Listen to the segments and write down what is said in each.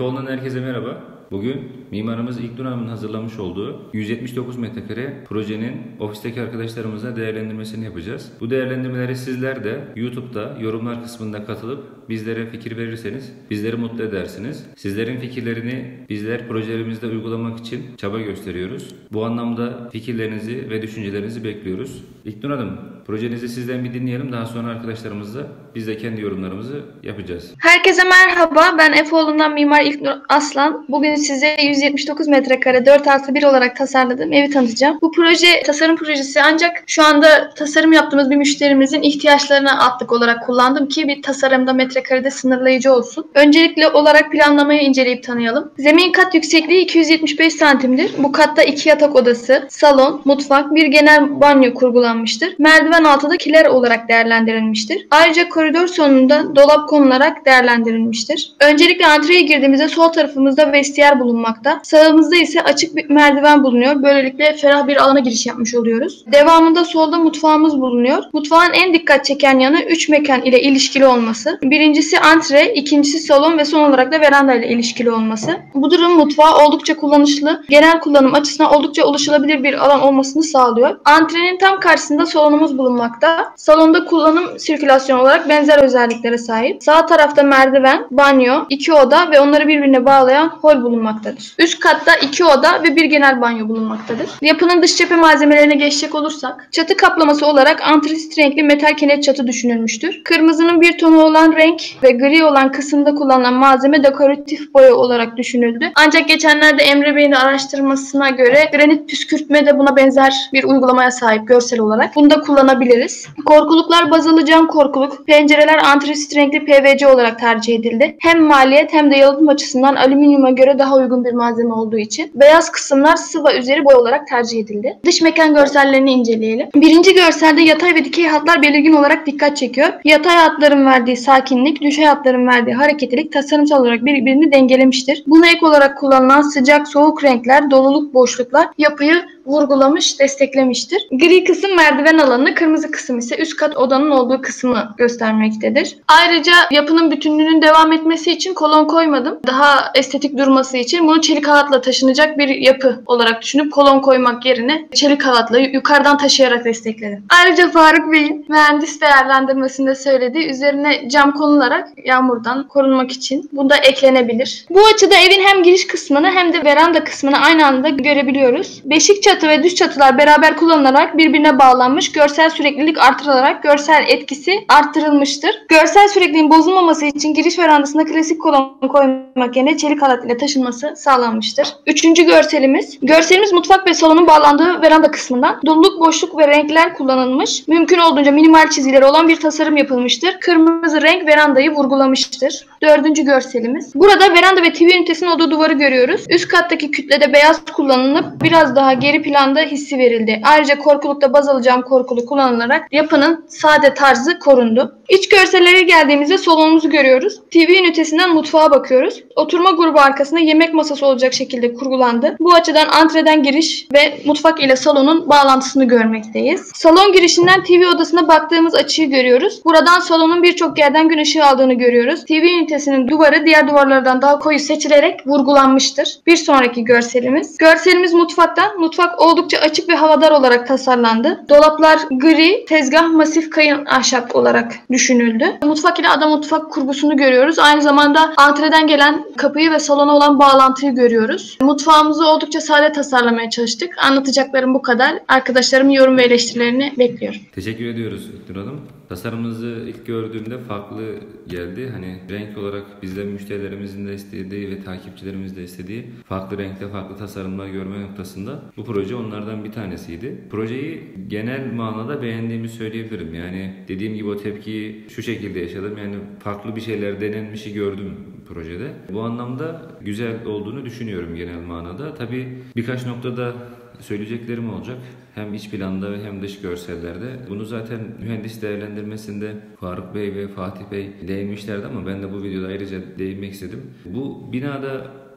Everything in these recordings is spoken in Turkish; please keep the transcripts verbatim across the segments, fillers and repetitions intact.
Efoğlu'ndan herkese merhaba. Bugün mimarımız İlknur Hanım'ın hazırlamış olduğu yüz yetmiş dokuz metrekare projenin ofisteki arkadaşlarımızla değerlendirmesini yapacağız. Bu değerlendirmeleri sizler de YouTube'da yorumlar kısmında katılıp bizlere fikir verirseniz bizleri mutlu edersiniz. Sizlerin fikirlerini bizler projelerimizde uygulamak için çaba gösteriyoruz. Bu anlamda fikirlerinizi ve düşüncelerinizi bekliyoruz. İlknur Hanım, projenizi sizden bir dinleyelim. Daha sonra arkadaşlarımızla biz de kendi yorumlarımızı yapacağız. Herkese merhaba. Ben Efoğlu'ndan mimar İlknur Aslan. Bugün size yüz yetmiş dokuz metrekare dört artı bir olarak tasarladığım evi tanıtacağım. Bu proje tasarım projesi, ancak şu anda tasarım yaptığımız bir müşterimizin ihtiyaçlarına atlık olarak kullandım ki bir tasarımda metrekarede sınırlayıcı olsun. Öncelikle olarak planlamayı inceleyip tanıyalım. Zemin kat yüksekliği iki yüz yetmiş beş santimdir. Bu katta iki yatak odası, salon, mutfak, bir genel banyo kurgulanmıştır. Merdiven altı da kiler olarak değerlendirilmiştir. Ayrıca koridor sonunda dolap konularak değerlendirilmiştir. Öncelikle antreye girdiğimizde sol tarafımızda vestiyer bulunmakta. Sağımızda ise açık bir merdiven bulunuyor. Böylelikle ferah bir alana giriş yapmış oluyoruz. Devamında solda mutfağımız bulunuyor. Mutfağın en dikkat çeken yanı üç mekan ile ilişkili olması. Birincisi antre, ikincisi salon ve son olarak da veranda ile ilişkili olması. Bu durum mutfağı oldukça kullanışlı, genel kullanım açısından oldukça ulaşılabilir bir alan olmasını sağlıyor. Antrenin tam karşısında salonumuz bulunmakta. Salonda kullanım sirkülasyon olarak benzer özelliklere sahip. Sağ tarafta merdiven, banyo, iki oda ve onları birbirine bağlayan hol bulunmaktadır. bulunmaktadır. Üst katta iki oda ve bir genel banyo bulunmaktadır. Yapının dış cephe malzemelerine geçecek olursak, çatı kaplaması olarak antrasit renkli metal kenet çatı düşünülmüştür. Kırmızının bir tonu olan renk ve gri olan kısımda kullanılan malzeme dekoratif boya olarak düşünüldü. Ancak geçenlerde Emre Bey'in araştırmasına göre granit püskürtme de buna benzer bir uygulamaya sahip görsel olarak. Bunu da kullanabiliriz. Korkuluklar bazalı cam korkuluk, pencereler antrasit renkli P V C olarak tercih edildi. Hem maliyet hem de yalıtım açısından alüminyuma göre daha uygun bir malzeme olduğu için. Beyaz kısımlar sıva üzeri boy olarak tercih edildi. Dış mekan görsellerini inceleyelim. Birinci görselde yatay ve dikey hatlar belirgin olarak dikkat çekiyor. Yatay hatların verdiği sakinlik, düşey hatların verdiği hareketlilik tasarımsal olarak birbirini dengelemiştir. Buna ek olarak kullanılan sıcak, soğuk renkler, doluluk, boşluklar yapıyı vurgulamış, desteklemiştir. Gri kısım merdiven alanını, kırmızı kısım ise üst kat odanın olduğu kısmı göstermektedir. Ayrıca yapının bütünlüğünün devam etmesi için kolon koymadım. Daha estetik durması için bunu çelik halatla taşınacak bir yapı olarak düşünüp kolon koymak yerine çelik halatla yukarıdan taşıyarak destekledim. Ayrıca Faruk Bey'in mühendis değerlendirmesinde söylediği üzerine cam konularak yağmurdan korunmak için bu da eklenebilir. Bu açıda evin hem giriş kısmını hem de veranda kısmını aynı anda görebiliyoruz. Beşik çatı ve düz çatılar beraber kullanılarak birbirine bağlanmış, görsel süreklilik artırılarak görsel etkisi arttırılmıştır. Görsel sürekliliğin bozulmaması için giriş verandasına klasik kolon koymak yerine çelik halat ile taşınması sağlanmıştır. Üçüncü görselimiz. Görselimiz mutfak ve salonun bağlandığı veranda kısmından. Doluluk, boşluk ve renkler kullanılmış. Mümkün olduğunca minimal çizgileri olan bir tasarım yapılmıştır. Kırmızı renk verandayı vurgulamıştır. Dördüncü görselimiz. Burada veranda ve T V ünitesinin olduğu duvarı görüyoruz. Üst kattaki kütlede beyaz kullanılıp biraz daha geri planda hissi verildi. Ayrıca korkulukta bazalı cam korkuluk kullanılarak yapının sade tarzı korundu. İç görsellere geldiğimizde salonumuzu görüyoruz. T V ünitesinden mutfağa bakıyoruz. Oturma grubu arkasında yemek masası olacak şekilde kurgulandı. Bu açıdan antreden giriş ve mutfak ile salonun bağlantısını görmekteyiz. Salon girişinden T V odasına baktığımız açıyı görüyoruz. Buradan salonun birçok yerden gün ışığı aldığını görüyoruz. T V ünitesinin duvarı diğer duvarlardan daha koyu seçilerek vurgulanmıştır. Bir sonraki görselimiz. Görselimiz mutfaktan. Mutfak oldukça açık ve havadar olarak tasarlandı. Dolaplar gri, tezgah masif kayın ahşap olarak düşünüldü. Mutfak ile ada mutfak kurgusunu görüyoruz. Aynı zamanda antreden gelen kapıyı ve salona olan bağlantıyı görüyoruz. Mutfağımızı oldukça sade tasarlamaya çalıştık. Anlatacaklarım bu kadar. Arkadaşlarımın yorum ve eleştirilerini bekliyorum. Teşekkür ediyoruz İlknur Hanım. Tasarımınızı ilk gördüğümde farklı geldi. Hani renk olarak bizden müşterilerimizin de istediği ve takipçilerimizin de istediği farklı renkte farklı tasarımlar görme noktasında bu proje onlardan bir tanesiydi. Projeyi genel manada beğendiğimi söyleyebilirim. Yani dediğim gibi o tepkiyi şu şekilde yaşadım. Yani farklı bir şeyler denenmişi gördüm projede. Bu anlamda güzel olduğunu düşünüyorum genel manada. Tabii birkaç noktada söyleyeceklerim olacak. Hem iç planda hem dış görsellerde. Bunu zaten mühendis değerlendirmesinde Faruk Bey ve Fatih Bey değinmişlerdi ama ben de bu videoda ayrıca değinmek istedim. Bu binada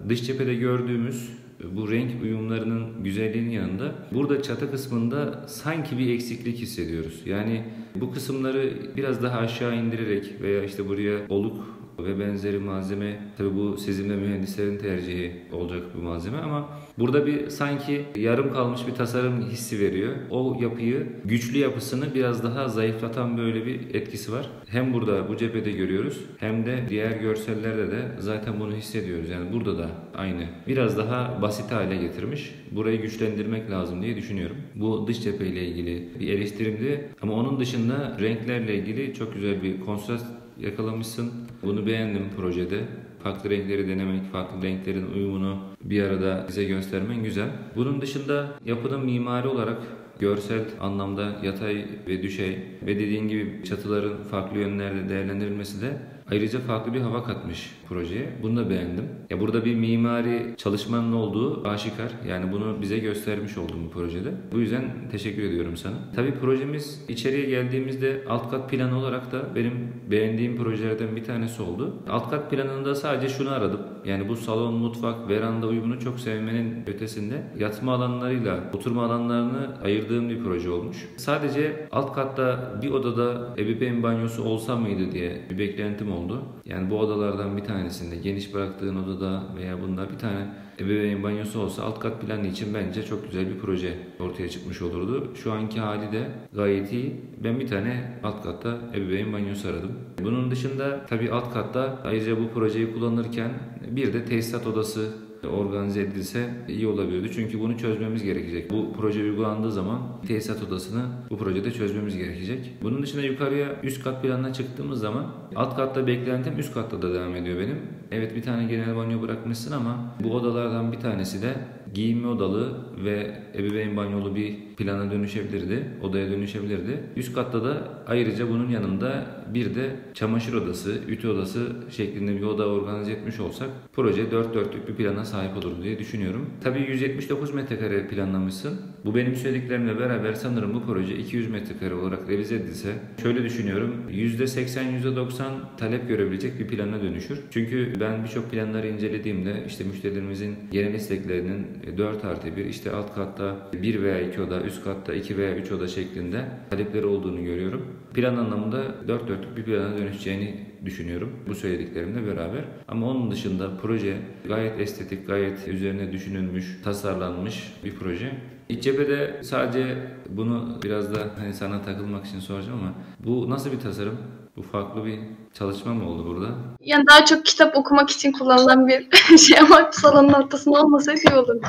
dış cephede gördüğümüz bu renk uyumlarının güzelliğinin yanında burada çatı kısmında sanki bir eksiklik hissediyoruz. Yani bu kısımları biraz daha aşağı indirerek veya işte buraya oluk ve benzeri malzeme. Tabii bu sizin ve mühendislerin tercihi olacak bir malzeme ama burada bir sanki yarım kalmış bir tasarım hissi veriyor. O yapıyı, güçlü yapısını biraz daha zayıflatan böyle bir etkisi var. Hem burada bu cephede görüyoruz hem de diğer görsellerde de zaten bunu hissediyoruz. Yani burada da aynı. Biraz daha basit hale getirmiş. Burayı güçlendirmek lazım diye düşünüyorum. Bu dış cepheyle ilgili bir eleştirimdi ama onun dışında renklerle ilgili çok güzel bir kontrast yakalamışsın. Bunu beğendim projede. Farklı renkleri denemek, farklı renklerin uyumunu bir arada bize göstermen güzel. Bunun dışında yapının mimari olarak görsel anlamda yatay ve düşey ve dediğin gibi çatıların farklı yönlerde değerlendirilmesi de ayrıca farklı bir hava katmış projeye. Bunu da beğendim. Ya burada bir mimari çalışmanın olduğu aşikar. Yani bunu bize göstermiş oldum bu projede. Bu yüzden teşekkür ediyorum sana. Tabii projemiz içeriye geldiğimizde alt kat planı olarak da benim beğendiğim projelerden bir tanesi oldu. Alt kat planında sadece şunu aradım. Yani bu salon, mutfak, veranda uyumunu çok sevmenin ötesinde yatma alanlarıyla oturma alanlarını ayırdığım bir proje olmuş. Sadece alt katta bir odada ebeveyn banyosu olsa mıydı diye bir beklentim oldu. Yani bu odalardan bir tanesinde, geniş bıraktığın odada veya bunda bir tane ebeveyn banyosu olsa alt kat planı için bence çok güzel bir proje ortaya çıkmış olurdu. Şu anki hali de gayet iyi. Ben bir tane alt katta ebeveyn banyosu aradım. Bunun dışında tabii alt katta ayrıca bu projeyi kullanırken bir de tesisat odası organize edilse iyi olabiliyordu. Çünkü bunu çözmemiz gerekecek. Bu proje uygulandığı zaman tesisat odasını bu projede çözmemiz gerekecek. Bunun dışında yukarıya üst kat planına çıktığımız zaman alt katta beklentim üst katta da devam ediyor benim. Evet, bir tane genel banyo bırakmışsın ama bu odalardan bir tanesi de giyinme odalı ve ebeveyn banyolu bir plana dönüşebilirdi, odaya dönüşebilirdi. Üst katta da ayrıca bunun yanında bir de çamaşır odası, ütü odası şeklinde bir oda organize etmiş olsak proje dört dörtlük bir plana sahip olur diye düşünüyorum. Tabii yüz yetmiş dokuz metrekare planlamışsın. Bu benim söylediklerimle beraber sanırım bu proje iki yüz metrekare olarak revize edilse şöyle düşünüyorum, yüzde seksen yüzde doksan talep görebilecek bir plana dönüşür. Çünkü ben birçok planları incelediğimde işte müşterilerimizin genel isteklerinin dört artı bir, işte alt katta bir veya iki oda, üst katta iki veya üç oda şeklinde talepleri olduğunu görüyorum. Plan anlamında dört dörtlük bir plana dönüşeceğini düşünüyorum bu söylediklerimle beraber. Ama onun dışında proje gayet estetik, gayet üzerine düşünülmüş, tasarlanmış bir proje. İç cephede sadece bunu biraz da hani sana takılmak için soracağım ama bu nasıl bir tasarım? Bu farklı bir çalışma mı oldu burada? Yani daha çok kitap okumak için kullanılan bir şey ama salonun ortasında olmasaydı iyi olurdu.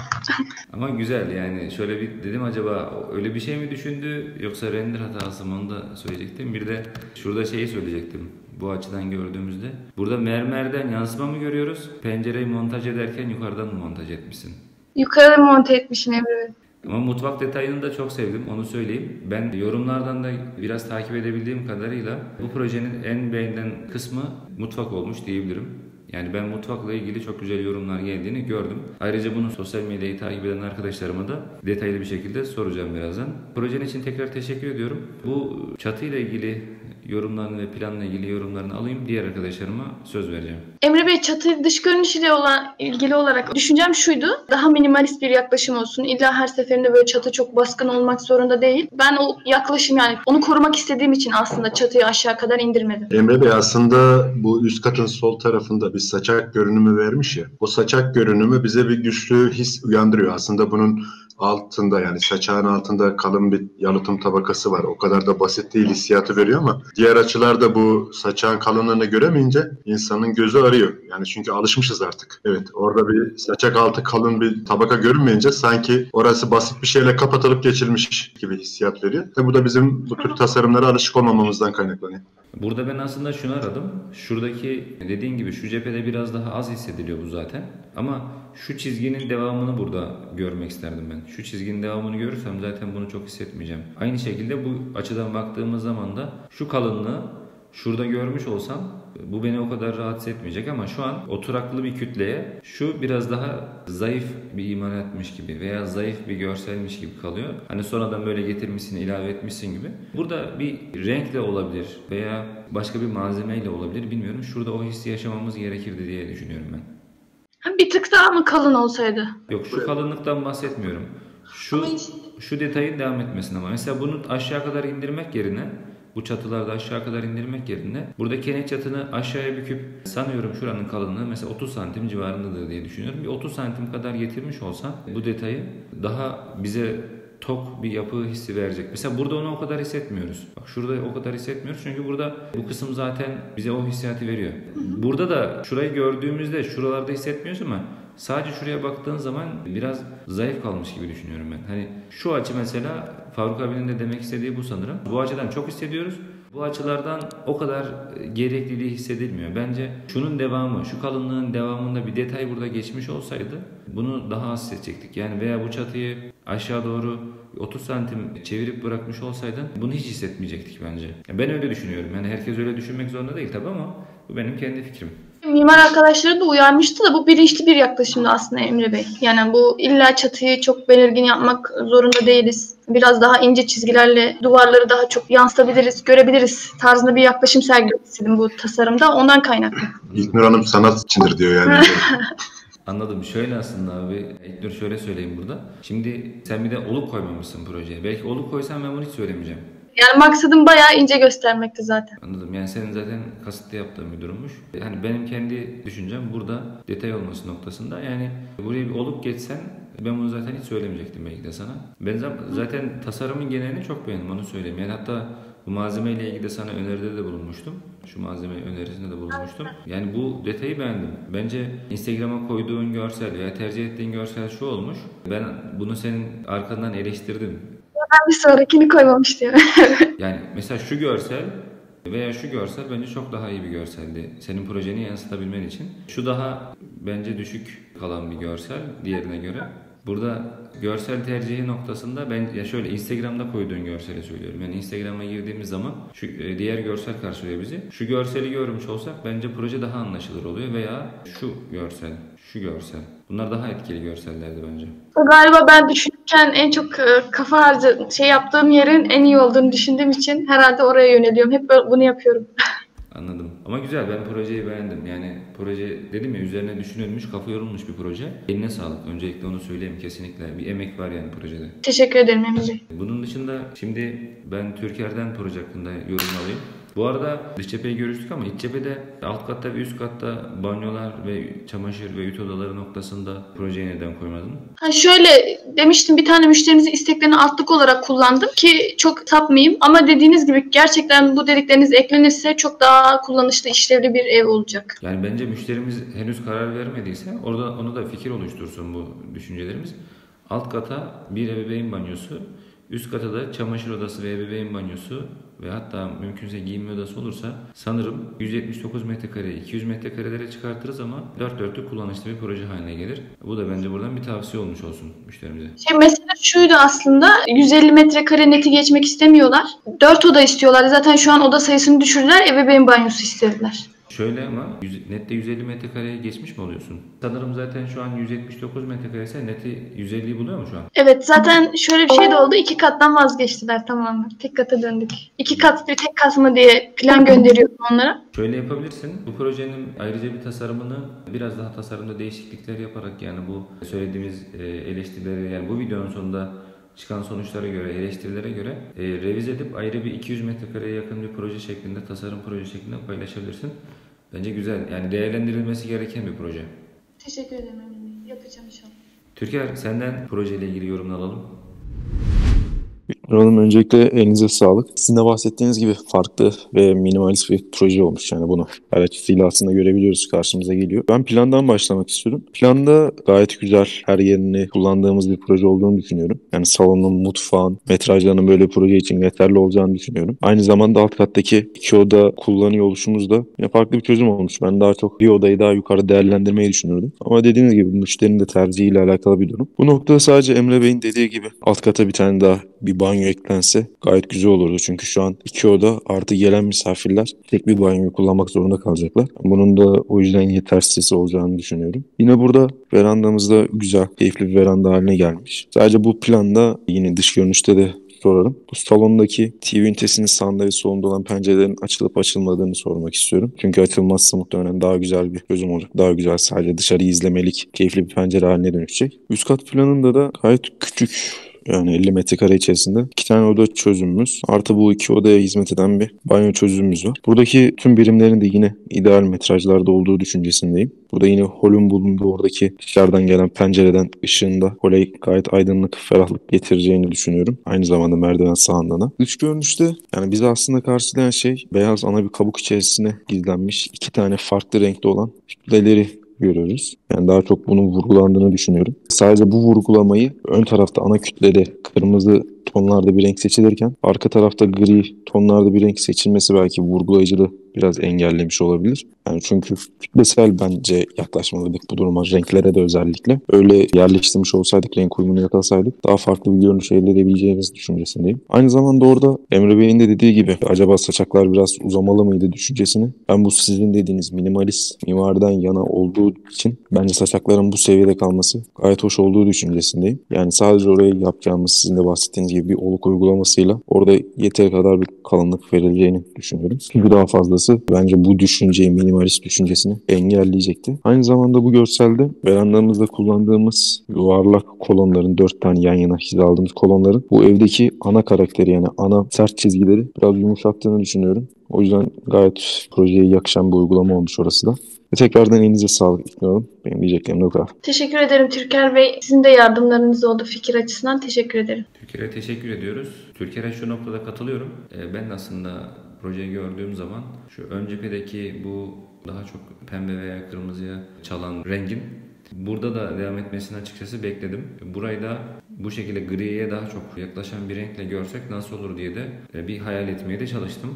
Ama güzel yani. Şöyle bir dedim, acaba öyle bir şey mi düşündü yoksa render hatası mı, onu da söyleyecektim. Bir de şurada şeyi söyleyecektim. Bu açıdan gördüğümüzde burada mermerden yansıma mı görüyoruz? Pencereyi montaj ederken yukarıdan mı montaj etmişsin? Yukarıdan montaj etmişim, evet. Ama mutfak detayını da çok sevdim, onu söyleyeyim. Ben yorumlardan da biraz takip edebildiğim kadarıyla bu projenin en beğenilen kısmı mutfak olmuş diyebilirim. Yani ben mutfakla ilgili çok güzel yorumlar geldiğini gördüm. Ayrıca bunu sosyal medyayı takip eden arkadaşlarıma da detaylı bir şekilde soracağım birazdan. Projenin için tekrar teşekkür ediyorum. Bu çatıyla ilgili yorumlarını ve planla ilgili yorumlarını alayım. Diğer arkadaşlarıma söz vereceğim. Emre Bey, çatı dış görünüşüyle olan ilgili olarak düşüncem şuydu. Daha minimalist bir yaklaşım olsun. İlla her seferinde böyle çatı çok baskın olmak zorunda değil. Ben o yaklaşım, yani onu korumak istediğim için aslında çatıyı aşağı kadar indirmedim. Emre Bey, aslında bu üst katın sol tarafında bir saçak görünümü vermiş ya. O saçak görünümü bize bir güçlü his uyandırıyor. Aslında bunun altında, yani saçağın altında kalın bir yalıtım tabakası var. O kadar da basit değil hissiyatı veriyor ama diğer açılarda bu saçağın kalınlığını göremeyince insanın gözü arıyor. Yani çünkü alışmışız artık. Evet, orada bir saçak altı kalın bir tabaka görünmeyince sanki orası basit bir şeyle kapatılıp geçilmiş gibi hissiyat veriyor. Ve bu da bizim bu tür tasarımlara alışık olmamamızdan kaynaklanıyor. Burada ben aslında şunu aradım. Şuradaki dediğin gibi şu cephede biraz daha az hissediliyor bu zaten. Ama şu çizginin devamını burada görmek isterdim ben. Şu çizginin devamını görürsem zaten bunu çok hissetmeyeceğim. Aynı şekilde bu açıdan baktığımız zaman da şu kalınlığı şurada görmüş olsam bu beni o kadar rahatsız etmeyecek ama şu an oturaklı bir kütleye şu biraz daha zayıf bir imalatmış gibi veya zayıf bir görselmiş gibi kalıyor. Hani sonradan böyle getirmişsin, ilave etmişsin gibi. Burada bir renkle olabilir veya başka bir malzemeyle olabilir, bilmiyorum. Şurada o hissi yaşamamız gerekirdi diye düşünüyorum ben. Bir tık daha mı kalın olsaydı? Yok, şu kalınlıktan bahsetmiyorum. Şu şu detayın devam etmesine ama mesela bunu aşağı kadar indirmek yerine bu çatılarda aşağı kadar indirmek yerine burada kenet çatını aşağıya büküp, sanıyorum şuranın kalınlığı mesela otuz santim civarındadır diye düşünüyorum. Bir otuz santim kadar getirmiş olsan bu detayı daha bize tok bir yapı hissi verecek. Mesela burada onu o kadar hissetmiyoruz. Bak şurada o kadar hissetmiyoruz çünkü burada bu kısım zaten bize o hissiyatı veriyor. Burada da şurayı gördüğümüzde şuralarda hissetmiyoruz ama sadece şuraya baktığın zaman biraz zayıf kalmış gibi düşünüyorum ben. Hani şu açı mesela Faruk abinin de demek istediği bu sanırım. Bu açıdan çok hissediyoruz. Bu açılardan o kadar gerekliliği hissedilmiyor. Bence şunun devamı, şu kalınlığın devamında bir detay burada geçmiş olsaydı bunu daha az hissedecektik. Yani veya bu çatıyı aşağı doğru otuz santim çevirip bırakmış olsaydın bunu hiç hissetmeyecektik bence. Ben öyle düşünüyorum. Yani herkes öyle düşünmek zorunda değil tabii ama bu benim kendi fikrim. Mimar arkadaşları da uyarmıştı da bu bilinçli bir yaklaşımdı aslında Emre Bey. Yani bu illa çatıyı çok belirgin yapmak zorunda değiliz. Biraz daha ince çizgilerle duvarları daha çok yansıtabiliriz, görebiliriz tarzında bir yaklaşım sergiledim bu tasarımda. Ondan kaynaklı. İlknur Hanım sanat içindir diyor yani. Anladım. Şöyle aslında abi, İlknur şöyle söyleyeyim burada. Şimdi sen bir de oluk koymamışsın projeye. Belki oluk koysan ben bunu hiç söylemeyeceğim. Yani maksadım bayağı ince göstermekti zaten. Anladım. Yani senin zaten kasıtlı yaptığın bir durummuş. Yani benim kendi düşüncem burada detay olması noktasında. Yani buraya bir olup geçsen ben bunu zaten hiç söylemeyecektim belki de sana. Ben zaten tasarımın genelini çok beğendim, onu söyleyeyim. Yani hatta bu malzemeyle ilgili de sana öneride de bulunmuştum. Şu malzeme önerisinde de bulunmuştum. Yani bu detayı beğendim. Bence Instagram'a koyduğun görsel veya tercih ettiğin görsel şu olmuş. Ben bunu senin arkandan eleştirdim. Ben bir sonrakini koymamış diyor. Yani mesela şu görsel veya şu görsel bence çok daha iyi bir görseldi. Senin projeni yansıtabilmen için. Şu daha bence düşük kalan bir görsel diğerine göre. Burada görsel tercihi noktasında ben ya şöyle Instagram'da koyduğun görseli söylüyorum. Yani Instagram'a girdiğimiz zaman şu diğer görsel karşılıyor bizi. Şu görseli görmüş olsak bence proje daha anlaşılır oluyor veya şu görsel, şu görsel. Bunlar daha etkili görsellerdi bence. Galiba ben düşünürken en çok kafa harcı şey yaptığım yerin en iyi olduğunu düşündüğüm için herhalde oraya yöneliyorum. Hep bunu yapıyorum. Anladım. Ama güzel, ben projeyi beğendim. Yani proje dedim ya, üzerine düşünülmüş, kafa yorulmuş bir proje. Eline sağlık. Öncelikle onu söyleyeyim, kesinlikle bir emek var yani projede. Teşekkür ederim Emre Bey. Bunun dışında şimdi ben Türker'den proje hakkında yorum alayım. Bu arada dış cepheyi görüştük ama iç cephede alt katta ve üst katta banyolar ve çamaşır ve ütü odaları noktasında projeye neden koymadın? Ha şöyle demiştim, bir tane müşterimizin isteklerini altlık olarak kullandım ki çok tapmayayım. Ama dediğiniz gibi gerçekten bu dedikleriniz eklenirse çok daha kullanışlı, işlevli bir ev olacak. Yani bence müşterimiz henüz karar vermediyse orada onu da fikir oluştursun bu düşüncelerimiz. Alt kata bir ebeveyn banyosu, üst kata da çamaşır odası ve ebeveyn banyosu ve hatta mümkünse giyinme odası olursa sanırım yüz yetmiş dokuz metrekareyi iki yüz metrekarelere çıkartırız ama dört dörtlük kullanışlı bir proje haline gelir. Bu da bence buradan bir tavsiye olmuş olsun müşterimize. Şey mesela şuydu aslında, yüz elli metrekare neti geçmek istemiyorlar. dört oda istiyorlar. Zaten şu an oda sayısını düşürdüler, ebeveyn banyosu istediler. Şöyle ama nette yüz elli metrekareye geçmiş mi oluyorsun? Sanırım zaten şu an yüz yetmiş dokuz metrekareyse neti yüz elliyi buluyor mu şu an? Evet, zaten şöyle bir şey de oldu. İki kattan vazgeçtiler tamamen. Tek kata döndük. İki kat bir tek kat mı diye plan gönderiyorum onlara. Şöyle yapabilirsin. Bu projenin ayrıca bir tasarımını biraz daha tasarımda değişiklikler yaparak, yani bu söylediğimiz eleştirileri, yani bu videonun sonunda çıkan sonuçlara göre, eleştirilere göre e, revize edip ayrı bir iki yüz metrekareye yakın bir proje şeklinde, tasarım proje şeklinde paylaşabilirsin. Bence güzel. Yani değerlendirilmesi gereken bir proje. Teşekkür ederim Emre. Yapacağım inşallah. Türker, senden projeyle ilgili yorumunu alalım. Hanım, öncelikle elinize sağlık. Sizin de bahsettiğiniz gibi farklı ve minimalist bir proje olmuş. Yani bunu her açısıyla aslında görebiliyoruz, karşımıza geliyor. Ben plandan başlamak istiyorum. Planda gayet güzel, her yerini kullandığımız bir proje olduğunu düşünüyorum. Yani salonun, mutfağın, metrajlarının böyle proje için yeterli olacağını düşünüyorum. Aynı zamanda alt kattaki iki oda kullanıyor oluşumuz da yine farklı bir çözüm olmuş. Ben daha çok bir odayı daha yukarı değerlendirmeyi düşünüyordum. Ama dediğiniz gibi müşterinin de tercihiyle alakalı bir durum. Bu noktada sadece Emre Bey'in dediği gibi alt kata bir tane daha bir banyo eklense gayet güzel olurdu. Çünkü şu an iki oda artı gelen misafirler tek bir banyoyu kullanmak zorunda kalacaklar. Bunun da o yüzden yetersiz olacağını düşünüyorum. Yine burada verandamızda güzel, keyifli bir veranda haline gelmiş. Sadece bu planda yine dış görünüşte de sorarım. Bu salondaki T V ünitesinin sağında ve solunda olan pencerelerin açılıp açılmadığını sormak istiyorum. Çünkü açılmazsa muhtemelen daha güzel bir gözüm olacak. Daha güzel, sadece dışarıyı izlemelik, keyifli bir pencere haline dönüşecek. Üst kat planında da gayet küçük yani elli metrekare içerisinde iki tane oda çözümümüz. Artı bu iki odaya hizmet eden bir banyo çözümümüz var. Buradaki tüm birimlerin de yine ideal metrajlarda olduğu düşüncesindeyim. Burada yine holün bulunduğu oradaki dışarıdan gelen pencereden ışığında hole gayet aydınlık, ferahlık getireceğini düşünüyorum. Aynı zamanda merdiven sağından da. Üç görünüşte yani bizi aslında karşılayan şey beyaz ana bir kabuk içerisine gizlenmiş iki tane farklı renkte olan kütleleri görüyoruz. Yani daha çok bunun vurgulandığını düşünüyorum. Sadece bu vurgulamayı ön tarafta ana kütlede kırmızı tonlarda bir renk seçilirken arka tarafta gri tonlarda bir renk seçilmesi belki vurgulayıcılığı biraz engellemiş olabilir. Yani çünkü kütlesel bence yaklaşmalıydık bu duruma, renklere de özellikle. Öyle yerleştirmiş olsaydık, renk uyumunu yakalasaydık daha farklı bir görünüş elde edebileceğimiz düşüncesindeyim. Aynı zamanda orada Emre Bey'in de dediği gibi acaba saçaklar biraz uzamalı mıydı düşüncesini ben bu sizin dediğiniz minimalist mimariden yana olduğu için bence saçakların bu seviyede kalması gayet hoş olduğu düşüncesindeyim. Yani sadece oraya yapacağımız sizin de bahsettiğiniz gibi bir oluk uygulamasıyla orada yeteri kadar bir kalınlık verileceğini düşünüyorum. Çünkü daha fazlası bence bu düşünceyi, minimalist düşüncesini engelleyecekti. Aynı zamanda bu görselde verandalarımızda kullandığımız yuvarlak kolonların, dört tane yan yana hizaladığımız kolonların bu evdeki ana karakteri yani ana sert çizgileri biraz yumuşattığını düşünüyorum. O yüzden gayet projeye yakışan bir uygulama olmuş orası da. Tekrardan elinize sağlık İlknur Hanım. Benim diyeceklerim de o kadar. Teşekkür ederim Türker Bey. Sizin de yardımlarınız oldu fikir açısından. Teşekkür ederim. Türker'e teşekkür ediyoruz. Türker'e şu noktada katılıyorum. Ben de aslında projeyi gördüğüm zaman şu ön cephedeki bu daha çok pembe veya kırmızıya çalan rengin burada da devam etmesini açıkçası bekledim. Burayı da bu şekilde griye daha çok yaklaşan bir renkle görsek nasıl olur diye de bir hayal etmeye de çalıştım.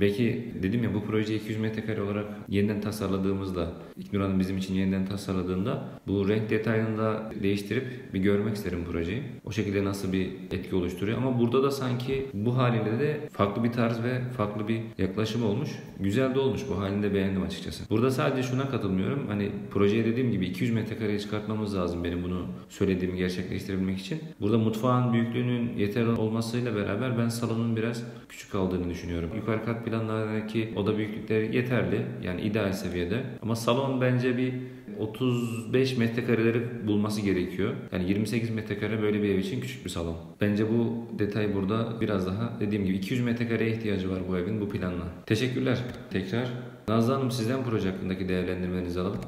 Belki dedim ya, bu projeyi iki yüz metrekare olarak yeniden tasarladığımızda, İlknur Hanım bizim için yeniden tasarladığında bu renk detayını da değiştirip bir görmek isterim projeyi. O şekilde nasıl bir etki oluşturuyor. Ama burada da sanki bu halinde de farklı bir tarz ve farklı bir yaklaşım olmuş. Güzel de olmuş, bu halinde beğendim açıkçası. Burada sadece şuna katılmıyorum. Hani projeye dediğim gibi iki yüz metrekareye çıkartmamız lazım benim bunu söylediğimi gerçekleştirebilmek için. Burada mutfağın büyüklüğünün yeterli olmasıyla beraber ben salonun biraz küçük kaldığını düşünüyorum. Yukarı kat planlardaki oda büyüklükleri yeterli. Yani ideal seviyede. Ama salon bence bir otuz beş metrekareleri bulması gerekiyor. Yani yirmi sekiz metrekare böyle bir ev için küçük bir salon. Bence bu detay burada biraz daha, dediğim gibi iki yüz metrekareye ihtiyacı var bu evin bu planla. Teşekkürler tekrar. Nazlı Hanım, sizden proje hakkındaki değerlendirmenizi alalım.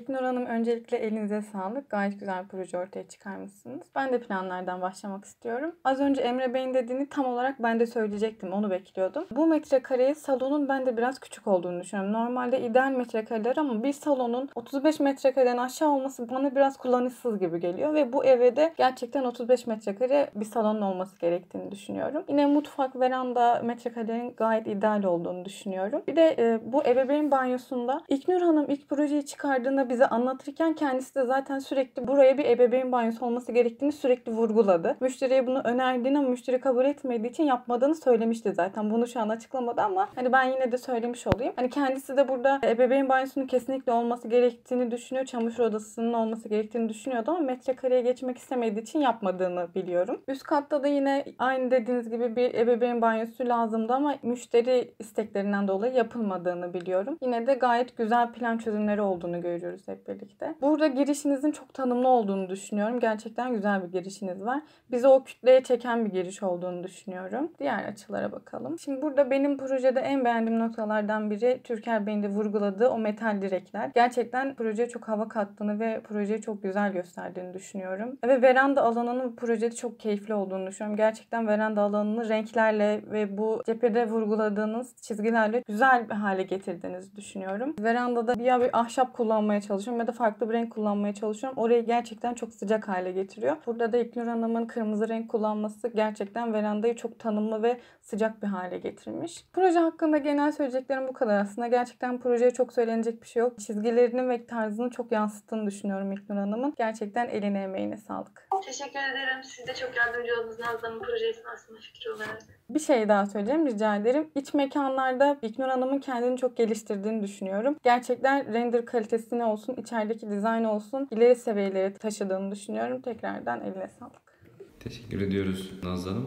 İlknur Hanım, öncelikle elinize sağlık. Gayet güzel bir proje ortaya çıkarmışsınız. Ben de planlardan başlamak istiyorum. Az önce Emre Bey'in dediğini tam olarak ben de söyleyecektim. Onu bekliyordum. Bu metrekareye salonun ben de biraz küçük olduğunu düşünüyorum. Normalde ideal metrekareler ama bir salonun otuz beş metrekareden aşağı olması bana biraz kullanışsız gibi geliyor. Ve bu eve de gerçekten otuz beş metrekare bir salonun olması gerektiğini düşünüyorum. Yine mutfak, veranda metrekarelerin gayet ideal olduğunu düşünüyorum. Bir de e, bu ebeveyn banyosunda İlknur Hanım ilk projeyi çıkardığında bize anlatırken kendisi de zaten sürekli buraya bir ebeveyn banyosu olması gerektiğini sürekli vurguladı. Müşteriye bunu önerdiğini ama müşteri kabul etmediği için yapmadığını söylemişti zaten. Bunu şu an açıklamadı ama hani ben yine de söylemiş olayım. Hani kendisi de burada ebeveyn banyosunun kesinlikle olması gerektiğini düşünüyor. Çamaşır odasının olması gerektiğini düşünüyordu ama metrekareye geçmek istemediği için yapmadığını biliyorum. Üst katta da yine aynı dediğiniz gibi bir ebeveyn banyosu lazımdı ama müşteri isteklerinden dolayı yapılmadığını biliyorum. Yine de gayet güzel plan çözümleri olduğunu görüyoruz hep birlikte. Burada girişinizin çok tanımlı olduğunu düşünüyorum. Gerçekten güzel bir girişiniz var. Bizi o kütleye çeken bir giriş olduğunu düşünüyorum. Diğer açılara bakalım. Şimdi burada benim projede en beğendiğim noktalardan biri Türker Bey'in de vurguladığı o metal direkler. Gerçekten projeye çok hava kattığını ve projeyi çok güzel gösterdiğini düşünüyorum. Ve veranda alanının projede çok keyifli olduğunu düşünüyorum. Gerçekten veranda alanını renklerle ve bu cephede vurguladığınız çizgilerle güzel bir hale getirdiğinizi düşünüyorum. Verandada bir, bir ahşap kullanmaya çalışıyorum ya da farklı bir renk kullanmaya çalışıyorum. Orayı gerçekten çok sıcak hale getiriyor. Burada da İlknur Hanım'ın kırmızı renk kullanması gerçekten verandayı çok tanımlı ve sıcak bir hale getirmiş. Proje hakkında genel söyleyeceklerim bu kadar aslında. Gerçekten projeye çok söylenecek bir şey yok. Çizgilerini ve tarzını çok yansıttığını düşünüyorum İlknur Hanım'ın. Gerçekten eline emeğine sağlık. Teşekkür ederim. Siz de çok yardımcı oldunuz Nazlı Hanım'ın projesine aslında fikir olarak. Bir şey daha söyleyeceğim, rica ederim. İç mekanlarda İlknur Hanım'ın kendini çok geliştirdiğini düşünüyorum. Gerçekten render kalitesini olsun, içerideki dizayn olsun ileri seviyelere taşıdığını düşünüyorum. Tekrardan eline sağlık. Teşekkür ediyoruz Nazlı Hanım.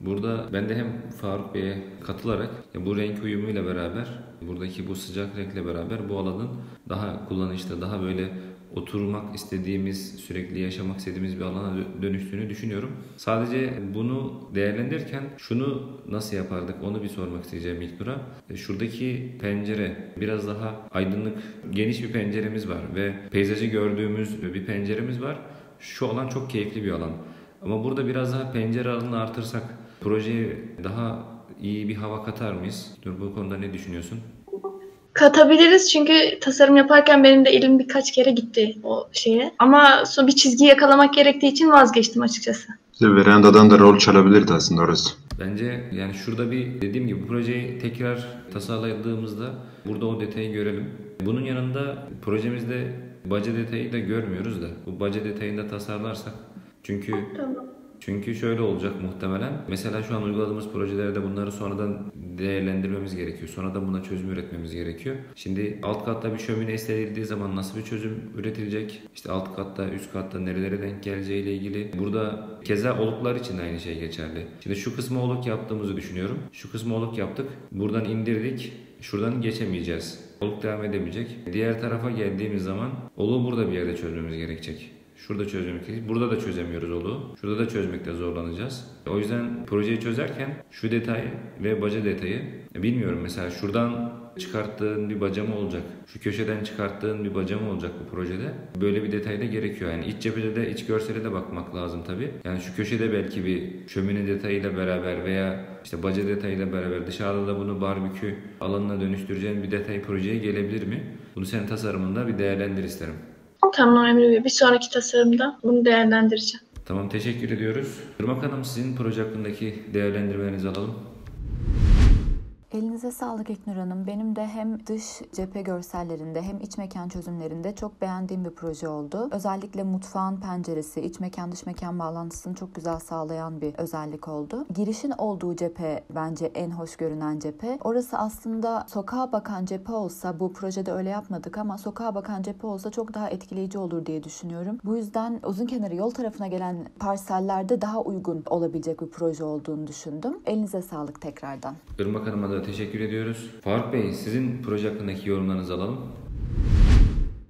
Burada ben de hem Faruk Bey'e katılarak bu renk uyumuyla beraber, buradaki bu sıcak renkle beraber bu alanın daha kullanışlı, daha böyle oturmak istediğimiz, sürekli yaşamak istediğimiz bir alana dönüştüğünü düşünüyorum. Sadece bunu değerlendirirken şunu nasıl yapardık onu bir sormak isteyeceğim İlknur'a. Şuradaki pencere biraz daha aydınlık, geniş bir penceremiz var ve peyzajı gördüğümüz bir penceremiz var. Şu alan çok keyifli bir alan. Ama burada biraz daha pencere alanını artırsak projeye daha iyi bir hava katar mıyız? Dur, bu konuda ne düşünüyorsun? Katabiliriz çünkü tasarım yaparken benim de elim birkaç kere gitti o şeye. Ama sonra bir çizgi yakalamak gerektiği için vazgeçtim açıkçası. Verandadan da rol çalabilirdi aslında orası. Bence yani şurada bir, dediğim gibi, bu projeyi tekrar tasarladığımızda burada o detayı görelim. Bunun yanında projemizde baca detayı da görmüyoruz da bu baca detayını da tasarlarsak çünkü... Tamam. Çünkü şöyle olacak muhtemelen. Mesela şu an uyguladığımız projelerde bunları sonradan değerlendirmemiz gerekiyor. Sonradan buna çözüm üretmemiz gerekiyor. Şimdi alt katta bir şömine istenildiği zaman nasıl bir çözüm üretilecek? İşte alt katta, üst katta nerelere denk geleceği ile ilgili. Burada keza oluklar için de aynı şey geçerli. Şimdi şu kısmı oluk yaptığımızı düşünüyorum. Şu kısmı oluk yaptık. Buradan indirdik. Şuradan geçemeyeceğiz. Oluk devam edemeyecek. Diğer tarafa geldiğimiz zaman oluğu burada bir yerde çözmemiz gerekecek. Şurada çözmek, burada da çözemiyoruz oluğu. Şurada da çözmekte zorlanacağız. O yüzden projeyi çözerken şu detayı ve baca detayı, bilmiyorum mesela şuradan çıkarttığın bir baca mı olacak? Şu köşeden çıkarttığın bir baca mı olacak bu projede? Böyle bir detay da gerekiyor. Yani iç cephede de, iç görsele de bakmak lazım tabii. Yani şu köşede belki bir şömine detayıyla beraber veya işte baca detayıyla beraber dışarıda da bunu barbekü alanına dönüştüreceğin bir detay projeye gelebilir mi? Bunu senin tasarımında bir değerlendir isterim. Tamam Emre Bey. Bir sonraki tasarımda bunu değerlendireceğim. Tamam, teşekkür ediyoruz. Irmak Hanım, sizin proje hakkındaki değerlendirmenizi alalım. Elinize sağlık İlknur Hanım. Benim de hem dış cephe görsellerinde hem iç mekan çözümlerinde çok beğendiğim bir proje oldu. Özellikle mutfağın penceresi, iç mekan dış mekan bağlantısını çok güzel sağlayan bir özellik oldu. Girişin olduğu cephe bence en hoş görünen cephe. Orası aslında sokağa bakan cephe olsa, bu projede öyle yapmadık ama sokağa bakan cephe olsa çok daha etkileyici olur diye düşünüyorum. Bu yüzden uzun kenarı yol tarafına gelen parsellerde daha uygun olabilecek bir proje olduğunu düşündüm. Elinize sağlık tekrardan. Irmak Hanım'a da teşekkür ediyoruz. Faruk Bey, sizin proje hakkındaki yorumlarınızı alalım.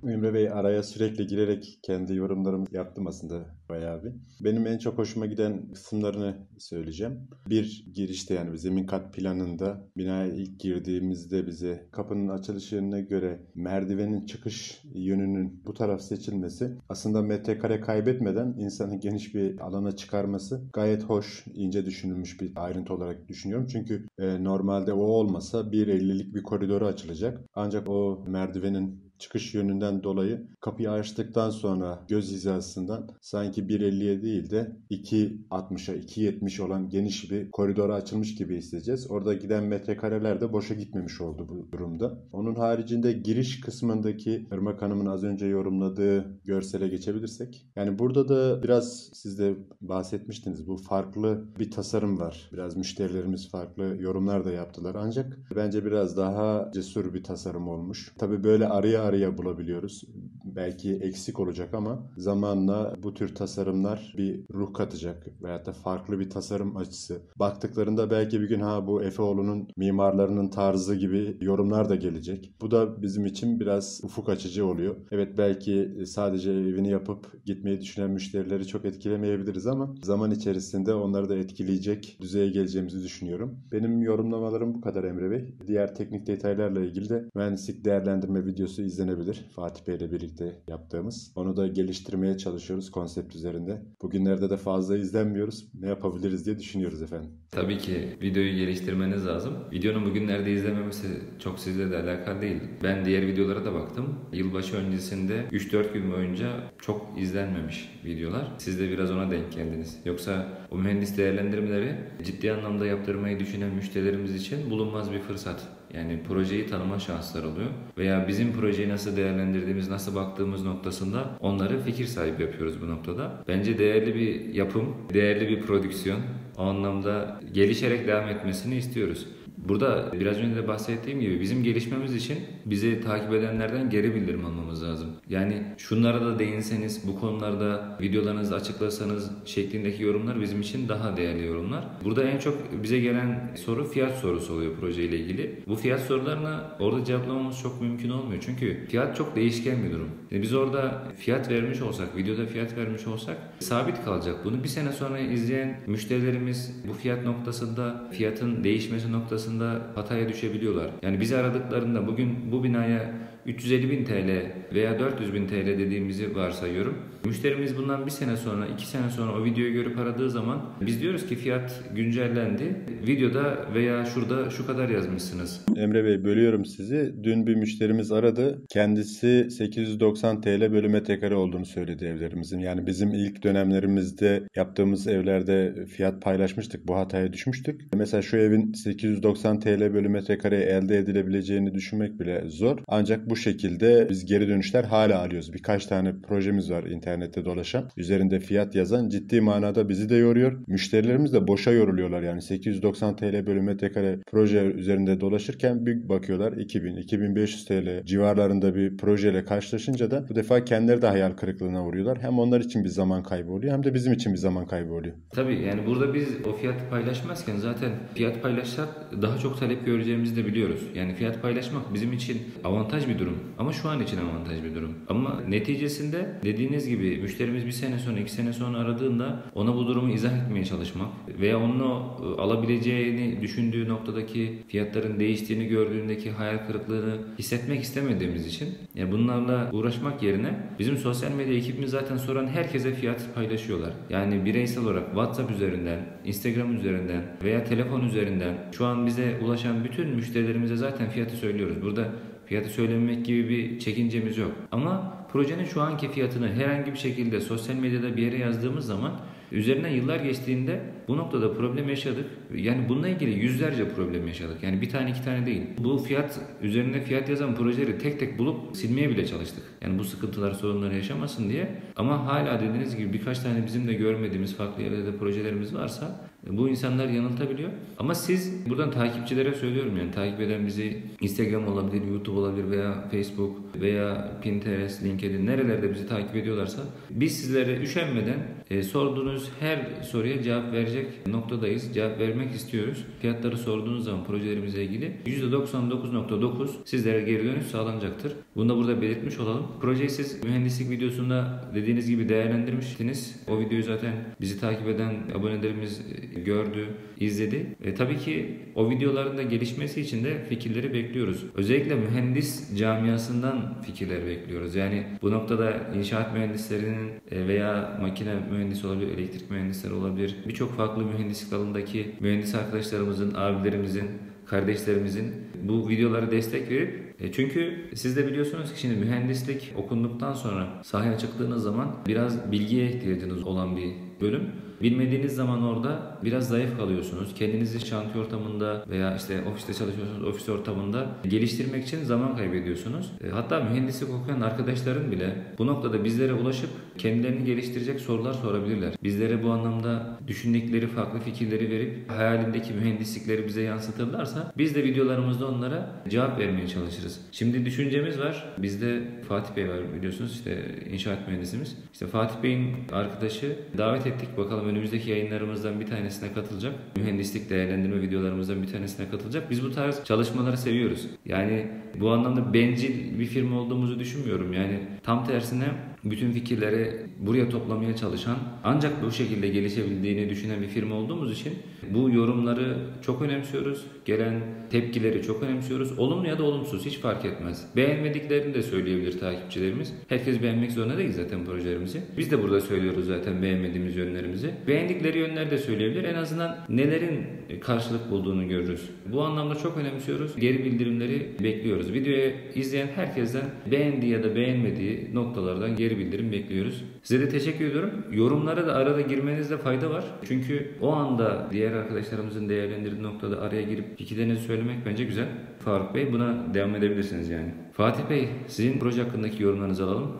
Emre Bey, araya sürekli girerek kendi yorumlarımı yaptım aslında bayağı bir. Benim en çok hoşuma giden kısımlarını söyleyeceğim. Bir, girişte yani zemin kat planında binaya ilk girdiğimizde bize kapının açılışına göre merdivenin çıkış yönünün bu taraf seçilmesi, aslında metrekare kaybetmeden insanı geniş bir alana çıkarması gayet hoş, ince düşünülmüş bir ayrıntı olarak düşünüyorum. Çünkü e, normalde o olmasa bir ellilik bir koridoru açılacak. Ancak o merdivenin çıkış yönünden dolayı kapıyı açtıktan sonra göz hizasından sanki bir elliye değil de iki altmışa, iki yetmiş olan geniş bir koridora açılmış gibi hissedeceğiz. Orada giden metrekareler de boşa gitmemiş oldu bu durumda. Onun haricinde giriş kısmındaki Irmak Hanım'ın az önce yorumladığı görsele geçebilirsek. Yani burada da biraz siz de bahsetmiştiniz. Bu farklı bir tasarım var. Biraz müşterilerimiz farklı yorumlar da yaptılar. Ancak bence biraz daha cesur bir tasarım olmuş. Tabii böyle araya araya bulabiliyoruz. Belki eksik olacak ama zamanla bu tür tasarımlar bir ruh katacak veyahut da farklı bir tasarım açısı. Baktıklarında belki bir gün ha bu Efoğlu'nun mimarlarının tarzı gibi yorumlar da gelecek. Bu da bizim için biraz ufuk açıcı oluyor. Evet, belki sadece evini yapıp gitmeyi düşünen müşterileri çok etkilemeyebiliriz ama zaman içerisinde onları da etkileyecek düzeye geleceğimizi düşünüyorum. Benim yorumlamalarım bu kadar Emre Bey. Diğer teknik detaylarla ilgili de mühendislik değerlendirme videosu izlenebilir. Fatih Bey ile birlikte yaptığımız. Onu da geliştirmeye çalışıyoruz konsept üzerinde. Bugünlerde de fazla izlenmiyoruz. Ne yapabiliriz diye düşünüyoruz efendim. Tabii ki videoyu geliştirmeniz lazım. Videonun bugünlerde izlememesi çok sizle de alakalı değil. Ben diğer videolara da baktım. Yılbaşı öncesinde üç dört gün boyunca çok izlenmemiş videolar. Siz de biraz ona denk geldiniz. Yoksa o mühendis değerlendirmeleri ciddi anlamda yaptırmayı düşünen müşterilerimiz için bulunmaz bir fırsat. Yani projeyi tanıma şansları oluyor. Veya bizim projeyi nasıl değerlendirdiğimiz, nasıl baktığımız noktasında onları fikir sahibi yapıyoruz bu noktada. Bence değerli bir yapım, değerli bir prodüksiyon. O anlamda gelişerek devam etmesini istiyoruz. Burada biraz önce de bahsettiğim gibi bizim gelişmemiz için bizi takip edenlerden geri bildirim almamız lazım. Yani şunlara da değinseniz, bu konularda videolarınızı açıklasanız şeklindeki yorumlar bizim için daha değerli yorumlar. Burada en çok bize gelen soru fiyat sorusu oluyor projeyle ilgili. Bu fiyat sorularına orada cevaplamamız çok mümkün olmuyor. Çünkü fiyat çok değişken bir durum. Yani biz orada fiyat vermiş olsak, videoda fiyat vermiş olsak sabit kalacak. Bunu bir sene sonra izleyen müşterilerimiz bu fiyat noktasında, fiyatın değişmesi noktasında hataya düşebiliyorlar. Yani bizi aradıklarında bugün bu binaya üç yüz elli bin T L veya dört yüz bin T L dediğimizi varsayıyorum. Müşterimiz bundan bir sene sonra, iki sene sonra o videoyu görüp aradığı zaman biz diyoruz ki fiyat güncellendi. Videoda veya şurada şu kadar yazmışsınız. Emre Bey, bölüyorum sizi. Dün bir müşterimiz aradı. Kendisi sekiz yüz doksan T L bölü metrekare olduğunu söyledi evlerimizin. Yani bizim ilk dönemlerimizde yaptığımız evlerde fiyat paylaşmıştık. Bu hataya düşmüştük. Mesela şu evin sekiz yüz doksan T L bölü metrekareye elde edilebileceğini düşünmek bile zor. Ancak bu şekilde biz geri dönüşler hala arıyoruz. Birkaç tane projemiz var internette dolaşan. Üzerinde fiyat yazan, ciddi manada bizi de yoruyor. Müşterilerimiz de boşa yoruluyorlar. Yani sekiz yüz doksan T L bölü metrekare proje üzerinde dolaşırken bir bakıyorlar iki bin, iki bin beş yüz T L civarlarında bir projeyle karşılaşınca da bu defa kendileri de hayal kırıklığına vuruyorlar. Hem onlar için bir zaman kaybı oluyor hem de bizim için bir zaman kaybı oluyor. Tabii yani burada biz o fiyatı paylaşmazken zaten fiyat paylaşsak daha çok talep göreceğimizi de biliyoruz. Yani fiyat paylaşmak bizim için avantaj bir durum. Ama şu an için avantaj bir durum. Ama neticesinde dediğiniz gibi müşterimiz bir sene sonra, iki sene sonra aradığında ona bu durumu izah etmeye çalışmak veya onun o alabileceğini düşündüğü noktadaki fiyatların değiştiğini gördüğündeki hayal kırıklığını hissetmek istemediğimiz için yani bunlarla uğraşmak yerine bizim sosyal medya ekibimiz zaten soran herkese fiyat paylaşıyorlar. Yani bireysel olarak WhatsApp üzerinden, Instagram üzerinden veya telefon üzerinden şu an bize ulaşan bütün müşterilerimize zaten fiyatı söylüyoruz. Burada fiyatı söylememek gibi bir çekincemiz yok. Ama projenin şu anki fiyatını herhangi bir şekilde sosyal medyada bir yere yazdığımız zaman üzerinden yıllar geçtiğinde bu noktada problem yaşadık. Yani bununla ilgili yüzlerce problem yaşadık. Yani bir tane iki tane değil. Bu fiyat üzerine fiyat yazan projeleri tek tek bulup silmeye bile çalıştık. Yani bu sıkıntılar, sorunları yaşamasın diye. Ama hala dediğiniz gibi birkaç tane bizim de görmediğimiz farklı yerlerde projelerimiz varsa bu insanlar yanıltabiliyor. Ama siz buradan takipçilere söylüyorum yani takip eden bizi Instagram olabilir, YouTube olabilir veya Facebook veya Pinterest, LinkedIn nerelerde bizi takip ediyorlarsa biz sizlere üşenmeden e, sorduğunuz her soruya cevap verecek noktadayız. Cevap vermek istiyoruz. Fiyatları sorduğunuz zaman projelerimize ilgili yüzde doksan dokuz nokta dokuz sizlere geri dönüş sağlanacaktır. Bunu da burada belirtmiş olalım. Projeyi siz mühendislik videosunda dediğiniz gibi değerlendirmiştiniz. O videoyu zaten bizi takip eden abonelerimiz gördü, izledi. E, tabii ki o videoların da gelişmesi için de fikirleri bekliyoruz. Özellikle mühendis camiasından fikirler bekliyoruz. Yani bu noktada inşaat mühendislerinin veya makine mühendisi olabilir, elektrik mühendisleri olabilir. Birçok farklı mühendislik alanındaki mühendis arkadaşlarımızın, abilerimizin, kardeşlerimizin bu videolara destek verip çünkü siz de biliyorsunuz ki şimdi mühendislik okunduktan sonra sahaya çıktığınız zaman biraz bilgiye ihtiyacınız olan bir bölüm. Bilmediğiniz zaman orada biraz zayıf kalıyorsunuz. Kendinizi şantiye ortamında veya işte ofiste çalışıyorsunuz, ofis ortamında geliştirmek için zaman kaybediyorsunuz. Hatta mühendislik okuyan arkadaşların bile bu noktada bizlere ulaşıp kendilerini geliştirecek sorular sorabilirler. Bizlere bu anlamda düşündükleri farklı fikirleri verip hayalindeki mühendislikleri bize yansıtırlarsa biz de videolarımızda onlara cevap vermeye çalışırız. Şimdi düşüncemiz var. Bizde Fatih Bey var biliyorsunuz işte inşaat mühendisimiz. İşte Fatih Bey'in arkadaşı davet ettik bakalım önümüzdeki yayınlarımızdan bir tanesine katılacak. Mühendislik değerlendirme videolarımızdan bir tanesine katılacak. Biz bu tarz çalışmaları seviyoruz. Yani bu anlamda bencil bir firma olduğumuzu düşünmüyorum. Yani tam tersine bütün fikirleri buraya toplamaya çalışan ancak bu şekilde gelişebildiğini düşünen bir firma olduğumuz için bu yorumları çok önemsiyoruz. Gelen tepkileri çok önemsiyoruz. Olumlu ya da olumsuz hiç fark etmez. Beğenmediklerini de söyleyebilir takipçilerimiz. Herkes beğenmek zorunda değil zaten projelerimizi. Biz de burada söylüyoruz zaten beğenmediğimiz yönlerimizi. Beğendikleri yönler de söyleyebilir. En azından nelerin karşılık bulduğunu görürüz. Bu anlamda çok önemsiyoruz. Geri bildirimleri bekliyoruz. Videoyu izleyen herkesten beğendiği ya da beğenmediği noktalardan geri bildirim bekliyoruz. Size de teşekkür ediyorum. Yorumlara da arada girmenizde fayda var. Çünkü o anda diğer arkadaşlarımızın değerlendirdiği noktada araya girip fikirlerinizi söylemek bence güzel. Faruk Bey buna devam edebilirsiniz yani. Fatih Bey sizin proje hakkındaki yorumlarınızı alalım.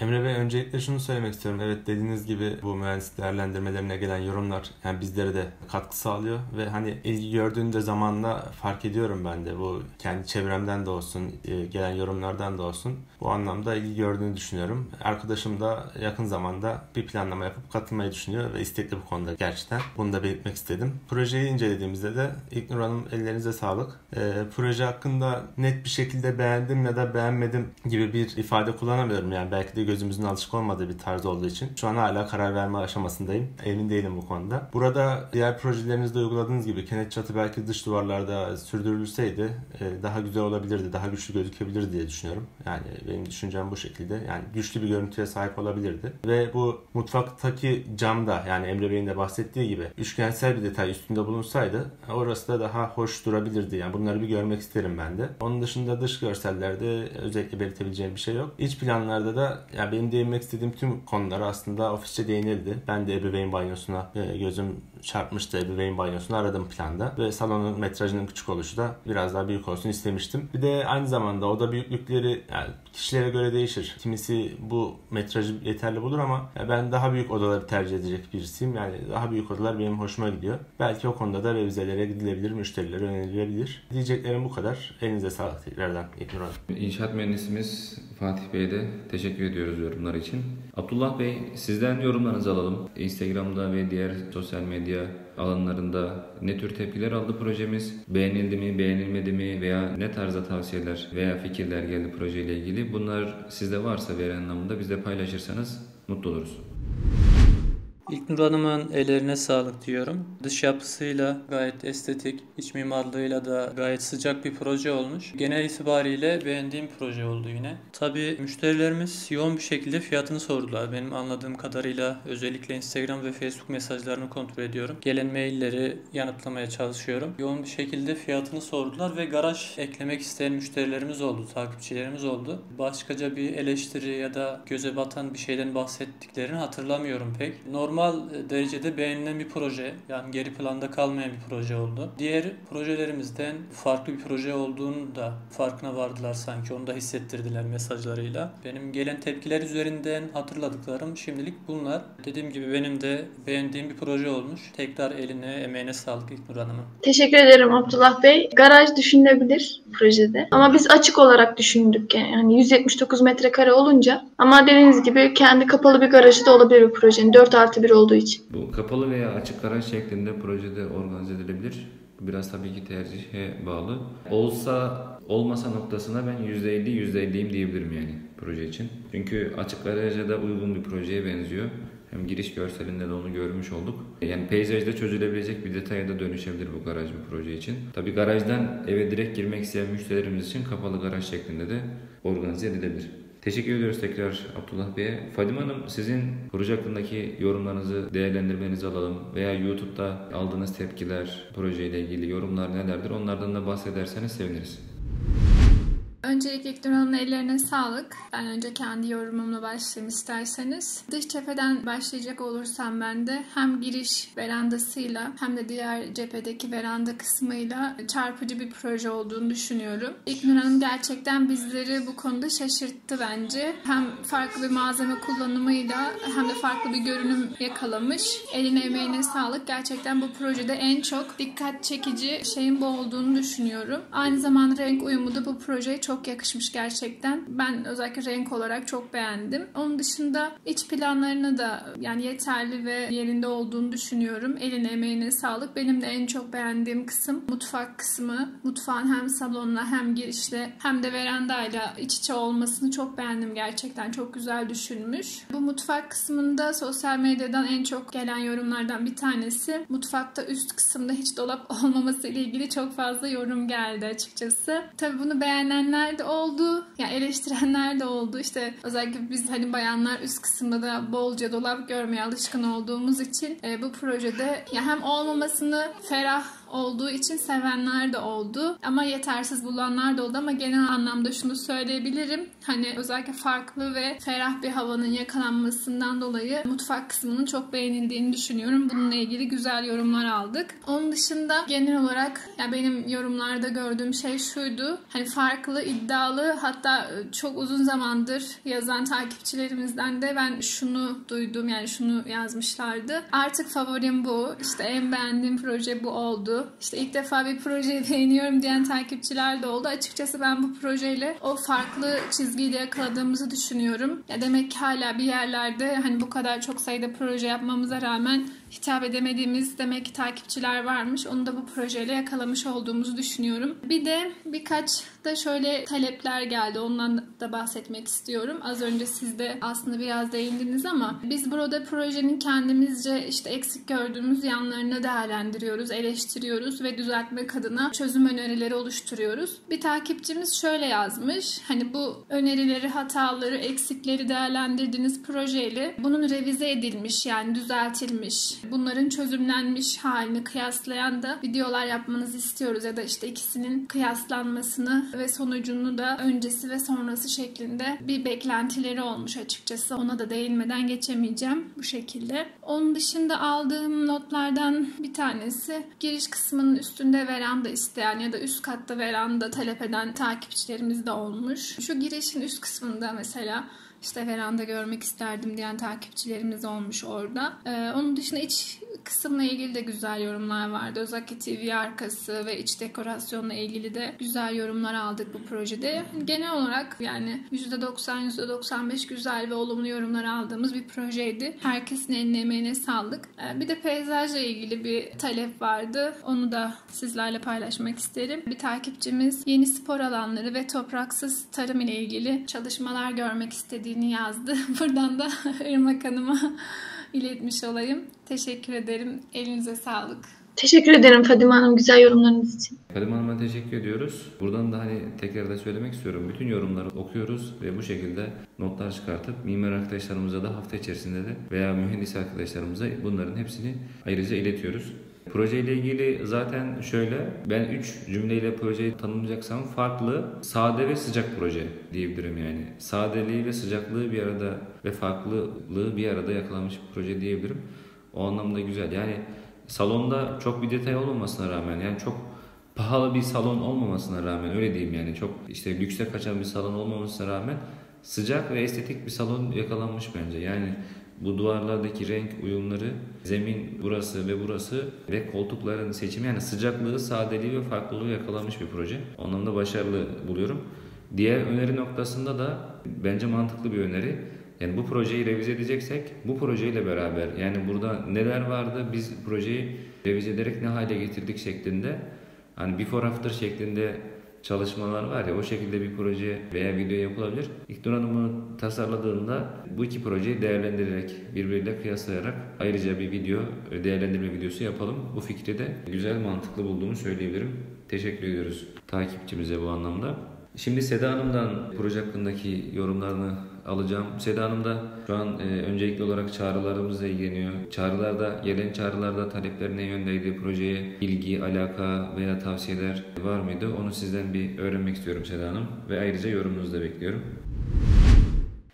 Emre Bey, öncelikle şunu söylemek istiyorum. Evet, dediğiniz gibi bu mühendislik değerlendirmelerine gelen yorumlar yani bizlere de katkı sağlıyor ve hani ilgi gördüğünde zamanla fark ediyorum ben de, bu kendi çevremden de olsun, gelen yorumlardan da olsun, bu anlamda ilgi gördüğünü düşünüyorum. Arkadaşım da yakın zamanda bir planlama yapıp katılmayı düşünüyor ve istekli bu konuda gerçekten. Bunu da belirtmek istedim. Projeyi incelediğimizde de İlknur Hanım, ellerinize sağlık. E, proje hakkında net bir şekilde beğendim ya da beğenmedim gibi bir ifade kullanamıyorum yani, belki de gözümüzün alışık olmadığı bir tarz olduğu için. Şu an hala karar verme aşamasındayım. Emin değilim bu konuda. Burada diğer projelerinizde uyguladığınız gibi kenet çatı belki dış duvarlarda sürdürülseydi daha güzel olabilirdi, daha güçlü gözükebilirdi diye düşünüyorum. Yani benim düşüncem bu şekilde. Yani güçlü bir görüntüye sahip olabilirdi. Ve bu mutfaktaki camda, yani Emre Bey'in de bahsettiği gibi üçgensel bir detay üstünde bulunsaydı orası da daha hoş durabilirdi. Yani bunları bir görmek isterim ben de. Onun dışında dış görsellerde özellikle belirtebileceğim bir şey yok. İç planlarda da yani benim değinmek istediğim tüm konular aslında ofisçe değinildi. Ben de ebeveyn banyosuna gözüm çarpmıştı, ebeveyn banyosunu aradım planda. Ve salonun metrajının küçük oluşu da biraz daha büyük olsun istemiştim. Bir de aynı zamanda oda büyüklükleri yani kişilere göre değişir. Kimisi bu metrajı yeterli bulur ama ben daha büyük odaları tercih edecek birisiyim. Yani daha büyük odalar benim hoşuma gidiyor. Belki o konuda da revizelere gidilebilir, müşterilere önerilebilir. Diyeceklerim bu kadar. Elinize sağlık tekrardan İlknur Hanım. İnşaat mühendisimiz Fatih Bey'e de teşekkür ediyoruz yorumlar için. Abdullah Bey, sizden yorumlarınızı alalım. Instagram'da ve diğer sosyal medya alanlarında ne tür tepkiler aldı projemiz? Beğenildi mi, beğenilmedi mi veya ne tarzda tavsiyeler veya fikirler geldi projeyle ilgili? Bunlar sizde varsa veren anlamında bizle paylaşırsanız mutlu oluruz. İlknur Hanım'ın ellerine sağlık diyorum. Dış yapısıyla gayet estetik, iç mimarlığıyla da gayet sıcak bir proje olmuş. Genel itibariyle beğendiğim proje oldu yine. Tabii müşterilerimiz yoğun bir şekilde fiyatını sordular. Benim anladığım kadarıyla özellikle Instagram ve Facebook mesajlarını kontrol ediyorum. Gelen mailleri yanıtlamaya çalışıyorum. Yoğun bir şekilde fiyatını sordular ve garaj eklemek isteyen müşterilerimiz oldu, takipçilerimiz oldu. Başkaca bir eleştiri ya da göze batan bir şeyden bahsettiklerini hatırlamıyorum pek. Normal Normal derecede beğenilen bir proje, yani geri planda kalmayan bir proje oldu. Diğer projelerimizden farklı bir proje olduğunu da farkına vardılar sanki, onu da hissettirdiler mesajlarıyla. Benim gelen tepkiler üzerinden hatırladıklarım şimdilik bunlar. Dediğim gibi benim de beğendiğim bir proje olmuş. Tekrar eline, emeğine sağlık İlknur Hanım'a. Teşekkür ederim Abdullah Bey. Garaj düşünülebilir projede ama biz açık olarak düşündük yani yüz yetmiş dokuz metrekare olunca, ama dediğiniz gibi kendi kapalı bir garajı da olabilir bir projenin dört artı bir olduğu için. Bu kapalı veya açık garaj şeklinde projede organize edilebilir. Biraz tabii ki tercihe bağlı. Olsa olmasa noktasına ben yüzde elli yüzde elliyim diyebilirim yani proje için. Çünkü açık garaja da uygun bir projeye benziyor. Hem giriş görselinde de onu görmüş olduk. Yani peyzajda çözülebilecek bir detaya da dönüşebilir bu garaj bu proje için. Tabii garajdan eve direkt girmek isteyen müşterilerimiz için kapalı garaj şeklinde de organize edilebilir. Teşekkür ediyoruz tekrar Abdullah Bey'e. Fadime Hanım, sizin proje hakkındaki yorumlarınızı, değerlendirmenizi alalım veya YouTube'da aldığınız tepkiler, projeyle ilgili yorumlar nelerdir, onlardan da bahsederseniz seviniriz. Öncelikle İlknur Hanım'ın ellerine sağlık. Ben önce kendi yorumumla başlayayım isterseniz. Dış cepheden başlayacak olursam ben de hem giriş verandasıyla hem de diğer cephedeki veranda kısmıyla çarpıcı bir proje olduğunu düşünüyorum. İlknur Hanım gerçekten bizleri bu konuda şaşırttı bence. Hem farklı bir malzeme kullanımıyla hem de farklı bir görünüm yakalamış. Eline emeğine sağlık. Gerçekten bu projede en çok dikkat çekici şeyin bu olduğunu düşünüyorum. Aynı zamanda renk uyumu da bu projeye çok Çok yakışmış gerçekten. Ben özellikle renk olarak çok beğendim. Onun dışında iç planlarına da yani yeterli ve yerinde olduğunu düşünüyorum. Eline emeğine sağlık. Benim de en çok beğendiğim kısım mutfak kısmı. Mutfağın hem salonla hem girişle hem de verandayla iç içe olmasını çok beğendim gerçekten. Çok güzel düşünmüş. Bu mutfak kısmında sosyal medyadan en çok gelen yorumlardan bir tanesi. Mutfakta üst kısımda hiç dolap olmaması ile ilgili çok fazla yorum geldi açıkçası. Tabii bunu beğenenler de oldu. Yani eleştirenler de oldu. İşte özellikle biz hani bayanlar üst kısımda da bolca dolap görmeye alışkın olduğumuz için e, bu projede ya hem olmamasını ferah olduğu için sevenler de oldu. Ama yetersiz bulanlar da oldu, ama genel anlamda şunu söyleyebilirim. Hani özellikle farklı ve ferah bir havanın yakalanmasından dolayı mutfak kısmının çok beğenildiğini düşünüyorum. Bununla ilgili güzel yorumlar aldık. Onun dışında genel olarak ya benim yorumlarda gördüğüm şey şuydu. Hani farklı iddialı, hatta çok uzun zamandır yazan takipçilerimizden de ben şunu duydum, yani şunu yazmışlardı. Artık favorim bu, işte en beğendiğim proje bu oldu. İşte ilk defa bir projeyi beğeniyorum diyen takipçiler de oldu. Açıkçası ben bu projeyle o farklı çizgiyi de yakaladığımızı düşünüyorum. Ya demek ki hala bir yerlerde hani bu kadar çok sayıda proje yapmamıza rağmen hitap edemediğimiz demek ki takipçiler varmış. Onu da bu projeyle yakalamış olduğumuzu düşünüyorum. Bir de birkaç da şöyle talepler geldi. Ondan da bahsetmek istiyorum. Az önce siz de aslında biraz değindiniz ama biz burada projenin kendimizce işte eksik gördüğümüz yanlarını değerlendiriyoruz, eleştiriyoruz ve düzeltmek adına çözüm önerileri oluşturuyoruz. Bir takipçimiz şöyle yazmış. Hani bu önerileri, hataları, eksikleri değerlendirdiğiniz projeyle bunun revize edilmiş, yani düzeltilmiş, bunların çözümlenmiş halini kıyaslayan da videolar yapmanızı istiyoruz ya da işte ikisinin kıyaslanmasını ve sonucunu da öncesi ve sonrası şeklinde bir beklentileri olmuş açıkçası. Ona da değinmeden geçemeyeceğim bu şekilde. Onun dışında aldığım notlardan bir tanesi, giriş kısmının üstünde veranda isteyen ya da üst katta veranda talep eden takipçilerimiz de olmuş. Şu girişin üst kısmında mesela İşte veranda görmek isterdim diyen takipçilerimiz olmuş orada. Ee, onun dışında iç kısımla ilgili de güzel yorumlar vardı. Özellikle T V arkası ve iç dekorasyonla ilgili de güzel yorumlar aldık bu projede. Genel olarak yani yüzde doksan yüzde doksan beş güzel ve olumlu yorumlar aldığımız bir projeydi. Herkesin eline emeğine sağlık. Ee, bir de peyzajla ilgili bir talep vardı. Onu da sizlerle paylaşmak isterim. Bir takipçimiz yeni spor alanları ve topraksız tarım ile ilgili çalışmalar görmek istediğini yazdı. Buradan da Irmak Hanım'a iletmiş olayım. Teşekkür ederim. Elinize sağlık. Teşekkür ederim Fadime Hanım güzel yorumlarınız için. Fadime Hanım'a teşekkür ediyoruz. Buradan da hani tekrar da söylemek istiyorum. Bütün yorumları okuyoruz ve bu şekilde notlar çıkartıp mimar arkadaşlarımıza da hafta içerisinde de veya mühendis arkadaşlarımıza bunların hepsini ayrıca iletiyoruz. Projeyle ilgili zaten şöyle, ben üç cümleyle projeyi tanımlayacaksam farklı, sade ve sıcak proje diyebilirim yani. Sadeliği ve sıcaklığı bir arada ve farklılığı bir arada yakalamış bir proje diyebilirim. O anlamda güzel. Yani salonda çok bir detay olmamasına rağmen, yani çok pahalı bir salon olmamasına rağmen, öyle diyeyim yani, çok işte lükse kaçan bir salon olmamasına rağmen sıcak ve estetik bir salon yakalanmış bence. Yani bu duvarlardaki renk uyumları, zemin burası ve burası ve koltukların seçimi, yani sıcaklığı, sadeliği ve farklılığı yakalamış bir proje. O anlamda başarılı buluyorum. Diğer öneri noktasında da bence mantıklı bir öneri. Yani bu projeyi revize edeceksek bu projeyle beraber, yani burada neler vardı, biz projeyi revize ederek ne hale getirdik şeklinde, hani before after şeklinde çalışmalar var ya, o şekilde bir proje veya video yapılabilir. İlknur Hanım bunu tasarladığında bu iki projeyi değerlendirerek, birbiriyle kıyaslayarak ayrıca bir video, değerlendirme videosu yapalım. Bu fikri de güzel, mantıklı bulduğumu söyleyebilirim. Teşekkür ediyoruz takipçimize bu anlamda. Şimdi Seda Hanım'dan proje hakkındaki yorumlarını alacağım. Seda Hanım da şu an e, öncelikli olarak çağrılarımızla ilgileniyor. Çağrılarda, gelen çağrılarda talepler ne yöndeydi? Projeye ilgi, alaka veya tavsiyeler var mıydı? Onu sizden bir öğrenmek istiyorum Seda Hanım ve ayrıca yorumunuzu da bekliyorum.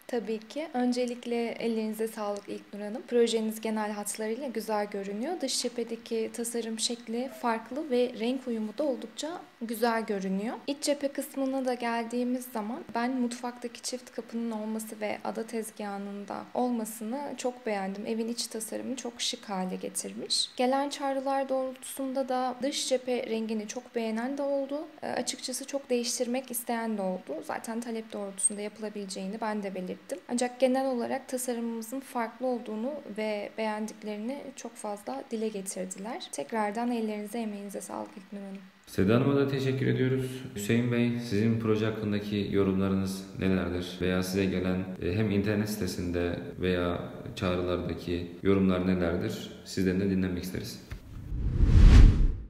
Tabii ki. Öncelikle ellerinize sağlık İlknur Hanım. Projeniz genel hatlarıyla güzel görünüyor. Dış cephedeki tasarım şekli farklı ve renk uyumu da oldukça güzel görünüyor. İç cephe kısmına da geldiğimiz zaman ben mutfaktaki çift kapının olması ve ada tezgahının da olmasını çok beğendim. Evin iç tasarımını çok şık hale getirmiş. Gelen çağrılar doğrultusunda da dış cephe rengini çok beğenen de oldu. E, açıkçası çok değiştirmek isteyen de oldu. Zaten talep doğrultusunda yapılabileceğini ben de belirttim. Ancak genel olarak tasarımımızın farklı olduğunu ve beğendiklerini çok fazla dile getirdiler. Tekrardan ellerinize, emeğinize sağlık İlknur Hanım. Seda Hanım'a da teşekkür ediyoruz. Hüseyin Bey, sizin proje hakkındaki yorumlarınız nelerdir? Veya size gelen hem internet sitesinde veya çağrılardaki yorumlar nelerdir? Sizden de dinlemek isteriz.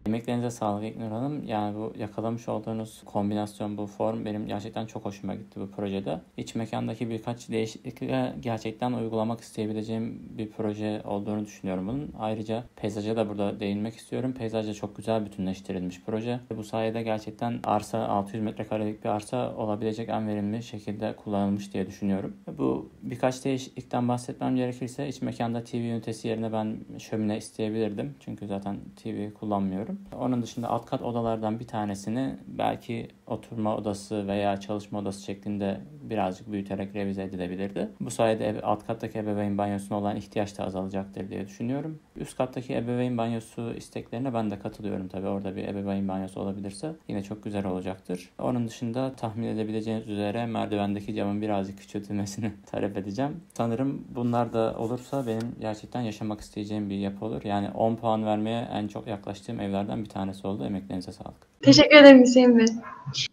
Emeklerinize sağlık İlknur Hanım. Yani bu yakalamış olduğunuz kombinasyon, bu form benim gerçekten çok hoşuma gitti bu projede. İç mekandaki birkaç değişiklikle gerçekten uygulamak isteyebileceğim bir proje olduğunu düşünüyorum bunun. Ayrıca peyzaja da burada değinmek istiyorum. Peyzajla çok güzel bütünleştirilmiş proje. Bu sayede gerçekten arsa, altı yüz metrekarelik bir arsa olabilecek en verimli şekilde kullanılmış diye düşünüyorum. Bu birkaç değişiklikten bahsetmem gerekirse, iç mekanda T V ünitesi yerine ben şömine isteyebilirdim. Çünkü zaten T V kullanmıyorum. Onun dışında alt kat odalardan bir tanesini belki oturma odası veya çalışma odası şeklinde birazcık büyüterek revize edilebilirdi. Bu sayede alt kattaki ebeveyn banyosuna olan ihtiyaç da azalacaktır diye düşünüyorum. Üst kattaki ebeveyn banyosu isteklerine ben de katılıyorum tabii. Orada bir ebeveyn banyosu olabilirse yine çok güzel olacaktır. Onun dışında tahmin edebileceğiniz üzere merdivendeki camın birazcık küçültülmesini talep edeceğim. Sanırım bunlar da olursa benim gerçekten yaşamak isteyeceğim bir yapı olur. Yani on puan vermeye en çok yaklaştığım evlerden bir tanesi oldu. Emeklerinize sağlık. Teşekkür ederim Hüseyin Bey.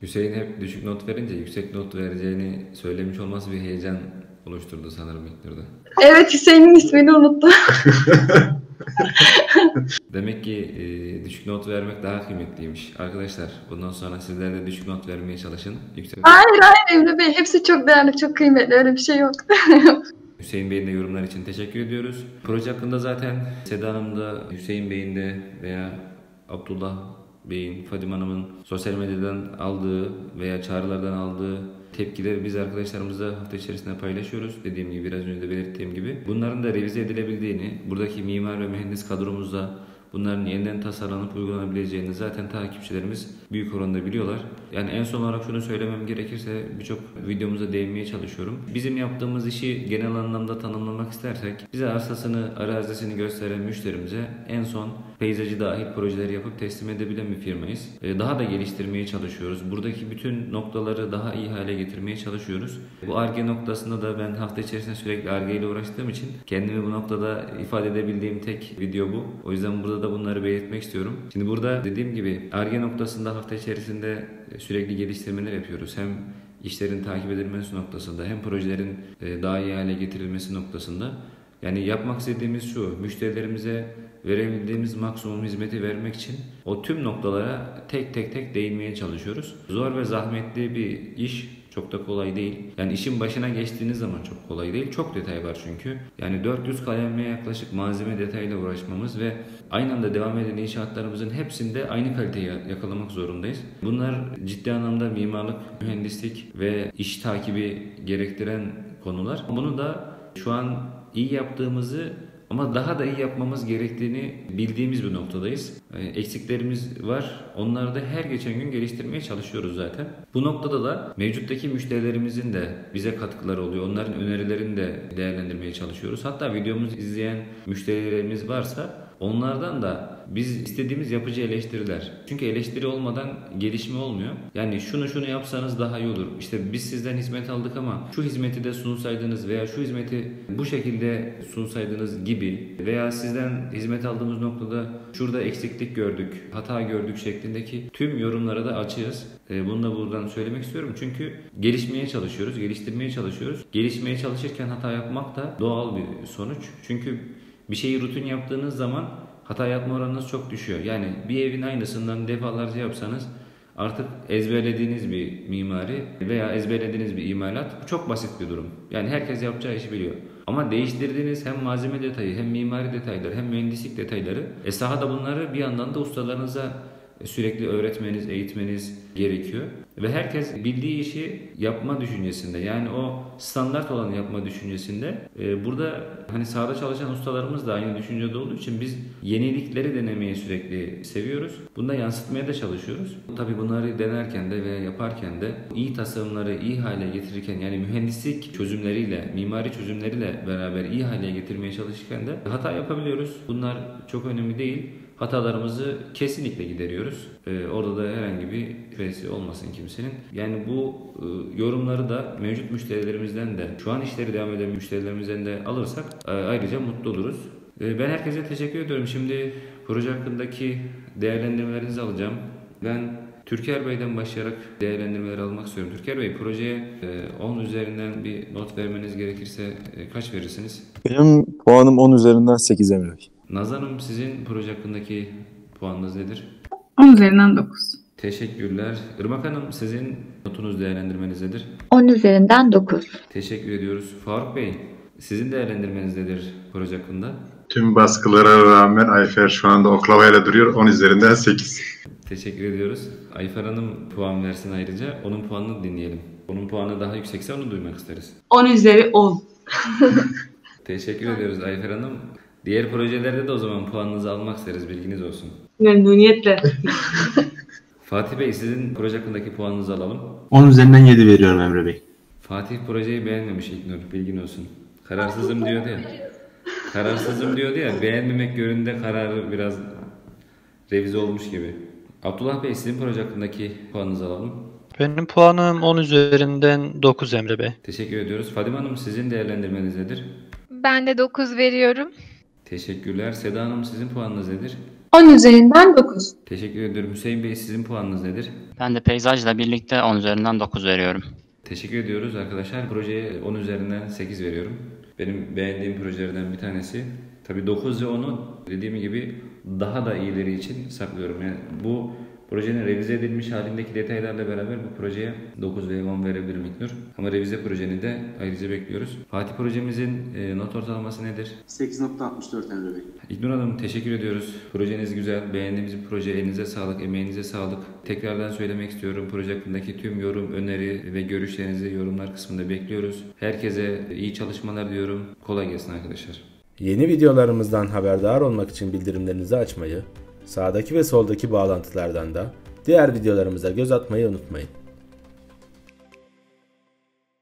Hüseyin hep düşük not verince yüksek not vereceğini söylemiş olması bir heyecan oluşturdu sanırım İlknur'da. Evet, Hüseyin'in ismini unuttum. Demek ki e, düşük not vermek daha kıymetliymiş. Arkadaşlar bundan sonra sizler de düşük not vermeye çalışın. Yüksek... Hayır hayır Emre Bey, hepsi çok değerli, çok kıymetli, öyle bir şey yok. Hüseyin Bey'in de yorumlar için teşekkür ediyoruz. Proje hakkında zaten Seda Hanım da, Hüseyin Bey'in de veya Abdullah Bey'in, Fadime Hanım'ın sosyal medyadan aldığı veya çağrılardan aldığı tepkileri biz arkadaşlarımızla hafta içerisinde paylaşıyoruz. Dediğim gibi, biraz önce de belirttiğim gibi. Bunların da revize edilebildiğini, buradaki mimar ve mühendis kadromuzda bunların yeniden tasarlanıp uygulanabileceğini zaten takipçilerimiz büyük oranda biliyorlar. Yani en son olarak şunu söylemem gerekirse, birçok videomuza değinmeye çalışıyorum. Bizim yaptığımız işi genel anlamda tanımlamak istersek, bize arsasını, arazisini gösteren müşterimize en son peyzajı dahil projeleri yapıp teslim edebilen bir firmayız. Daha da geliştirmeye çalışıyoruz. Buradaki bütün noktaları daha iyi hale getirmeye çalışıyoruz. Bu Ar-Ge noktasında da ben hafta içerisinde sürekli Ar-Ge ile uğraştığım için kendimi bu noktada ifade edebildiğim tek video bu. O yüzden burada da bunları belirtmek istiyorum. Şimdi burada dediğim gibi Ar-Ge noktasında hafta içerisinde sürekli geliştirmeler yapıyoruz. Hem işlerin takip edilmesi noktasında, hem projelerin daha iyi hale getirilmesi noktasında. Yani yapmak istediğimiz şu, müşterilerimize verebildiğimiz maksimum hizmeti vermek için o tüm noktalara tek tek tek değinmeye çalışıyoruz. Zor ve zahmetli bir iş, çok da kolay değil. Yani işin başına geçtiğiniz zaman çok kolay değil. Çok detay var çünkü. Yani dört yüz kalemle yaklaşık malzeme detayıyla uğraşmamız ve aynı anda devam eden inşaatlarımızın hepsinde aynı kaliteyi yakalamak zorundayız. Bunlar ciddi anlamda mimarlık, mühendislik ve iş takibi gerektiren konular. Bunu da şu an iyi yaptığımızı ama daha da iyi yapmamız gerektiğini bildiğimiz bir noktadayız. Eksiklerimiz var. Onları da her geçen gün geliştirmeye çalışıyoruz zaten. Bu noktada da mevcuttaki müşterilerimizin de bize katkıları oluyor. Onların önerilerini de değerlendirmeye çalışıyoruz. Hatta videomuzu izleyen müşterilerimiz varsa onlardan da biz istediğimiz yapıcı eleştiriler. Çünkü eleştiri olmadan gelişme olmuyor. Yani şunu şunu yapsanız daha iyi olur. İşte biz sizden hizmet aldık ama şu hizmeti de sunsaydınız veya şu hizmeti bu şekilde sunsaydınız gibi veya sizden hizmet aldığımız noktada şurada eksiklik gördük, hata gördük şeklindeki tüm yorumlara da açığız. Bunu da buradan söylemek istiyorum. Çünkü gelişmeye çalışıyoruz, geliştirmeye çalışıyoruz. Gelişmeye çalışırken hata yapmak da doğal bir sonuç. Çünkü bir şeyi rutin yaptığınız zaman hata yapma oranınız çok düşüyor. Yani bir evin aynısından defalarca yapsanız artık ezberlediğiniz bir mimari veya ezberlediğiniz bir imalat, bu çok basit bir durum. Yani herkes yapacağı işi biliyor. Ama değiştirdiğiniz hem malzeme detayı, hem mimari detayları, hem mühendislik detayları, e sahada bunları bir yandan da ustalarınıza sürekli öğretmeniz, eğitmeniz gerekiyor. Ve herkes bildiği işi yapma düşüncesinde, yani o standart olanı yapma düşüncesinde. Ee, burada hani sahada çalışan ustalarımız da aynı düşüncede olduğu için biz yenilikleri denemeyi sürekli seviyoruz. Bunu da yansıtmaya da çalışıyoruz. Tabii bunları denerken de veya yaparken de iyi tasarımları iyi hale getirirken, yani mühendislik çözümleriyle, mimari çözümleriyle beraber iyi hale getirmeye çalışırken de hata yapabiliyoruz. Bunlar çok önemli değil. Hatalarımızı kesinlikle gideriyoruz. Ee, orada da herhangi bir şüphesi olmasın kimsenin. Yani bu e, yorumları da mevcut müşterilerimizden de, şu an işleri devam eden müşterilerimizden de alırsak e, ayrıca mutlu oluruz. E, ben herkese teşekkür ediyorum. Şimdi proje hakkındaki değerlendirmelerinizi alacağım. Ben Türker Bey'den başlayarak değerlendirmeleri almak istiyorum. Türker Bey, projeye on üzerinden bir not vermeniz gerekirse kaç verirsiniz? Benim puanım on üzerinden sekiz Emre Bey. Nazlı Hanım, sizin proje hakkındaki puanınız nedir? on üzerinden dokuz. Teşekkürler. Irmak Hanım, sizin notunuz, değerlendirmeniz nedir? on üzerinden dokuz. Teşekkür ediyoruz. Faruk Bey, sizin değerlendirmeniz nedir proje hakkında? Tüm baskılara rağmen Ayfer şu anda oklavayla duruyor. on üzerinden sekiz. Teşekkür ediyoruz. Ayfer Hanım puan versin ayrıca. Onun puanını dinleyelim. Onun puanı daha yüksekse onu duymak isteriz. on üzeri on. Teşekkür ediyoruz Ayfer Hanım. Diğer projelerde de o zaman puanınızı almak isteriz. Bilginiz olsun. Memnuniyetle. Fatih Bey, sizin proje hakkındaki puanınızı alalım. Onun üzerinden yedi veriyorum Emre Bey. Fatih projeyi beğenmemiş İlknur, bilgin olsun. Kararsızım diyordu ya. Kararsızım diyordu ya, beğenmemek yönünde kararı biraz revize olmuş gibi. Abdullah Bey, sizin proje hakkındaki puanınızı alalım. Benim puanım on üzerinden dokuz Emre Bey. Teşekkür ediyoruz. Fadime Hanım, sizin değerlendirmeniz nedir? Ben de dokuz veriyorum. Teşekkürler. Seda Hanım, sizin puanınız nedir? on üzerinden dokuz. Teşekkür ediyorum. Hüseyin Bey, sizin puanınız nedir? Ben de peyzajla birlikte on üzerinden dokuz veriyorum. Teşekkür ediyoruz arkadaşlar. Projeye on üzerinden sekiz veriyorum. Benim beğendiğim projelerden bir tanesi. Tabii dokuz ve onu dediğim gibi daha da iyileri için saklıyorum. Yani bu projenin revize edilmiş halindeki detaylarla beraber bu projeye dokuz ve on verebilirim İlknur. Ama revize projeni de ayrıca bekliyoruz. Fatih projemizin not ortalaması nedir? sekiz nokta altmış dört Emre Bey. İlknur Hanım, teşekkür ediyoruz. Projeniz güzel, beğendiğimiz bir proje. Elinize sağlık, emeğinize sağlık. Tekrardan söylemek istiyorum, proje hakkındaki tüm yorum, öneri ve görüşlerinizi yorumlar kısmında bekliyoruz. Herkese iyi çalışmalar diyorum. Kolay gelsin arkadaşlar. Yeni videolarımızdan haberdar olmak için bildirimlerinizi açmayı, sağdaki ve soldaki bağlantılardan da diğer videolarımıza göz atmayı unutmayın.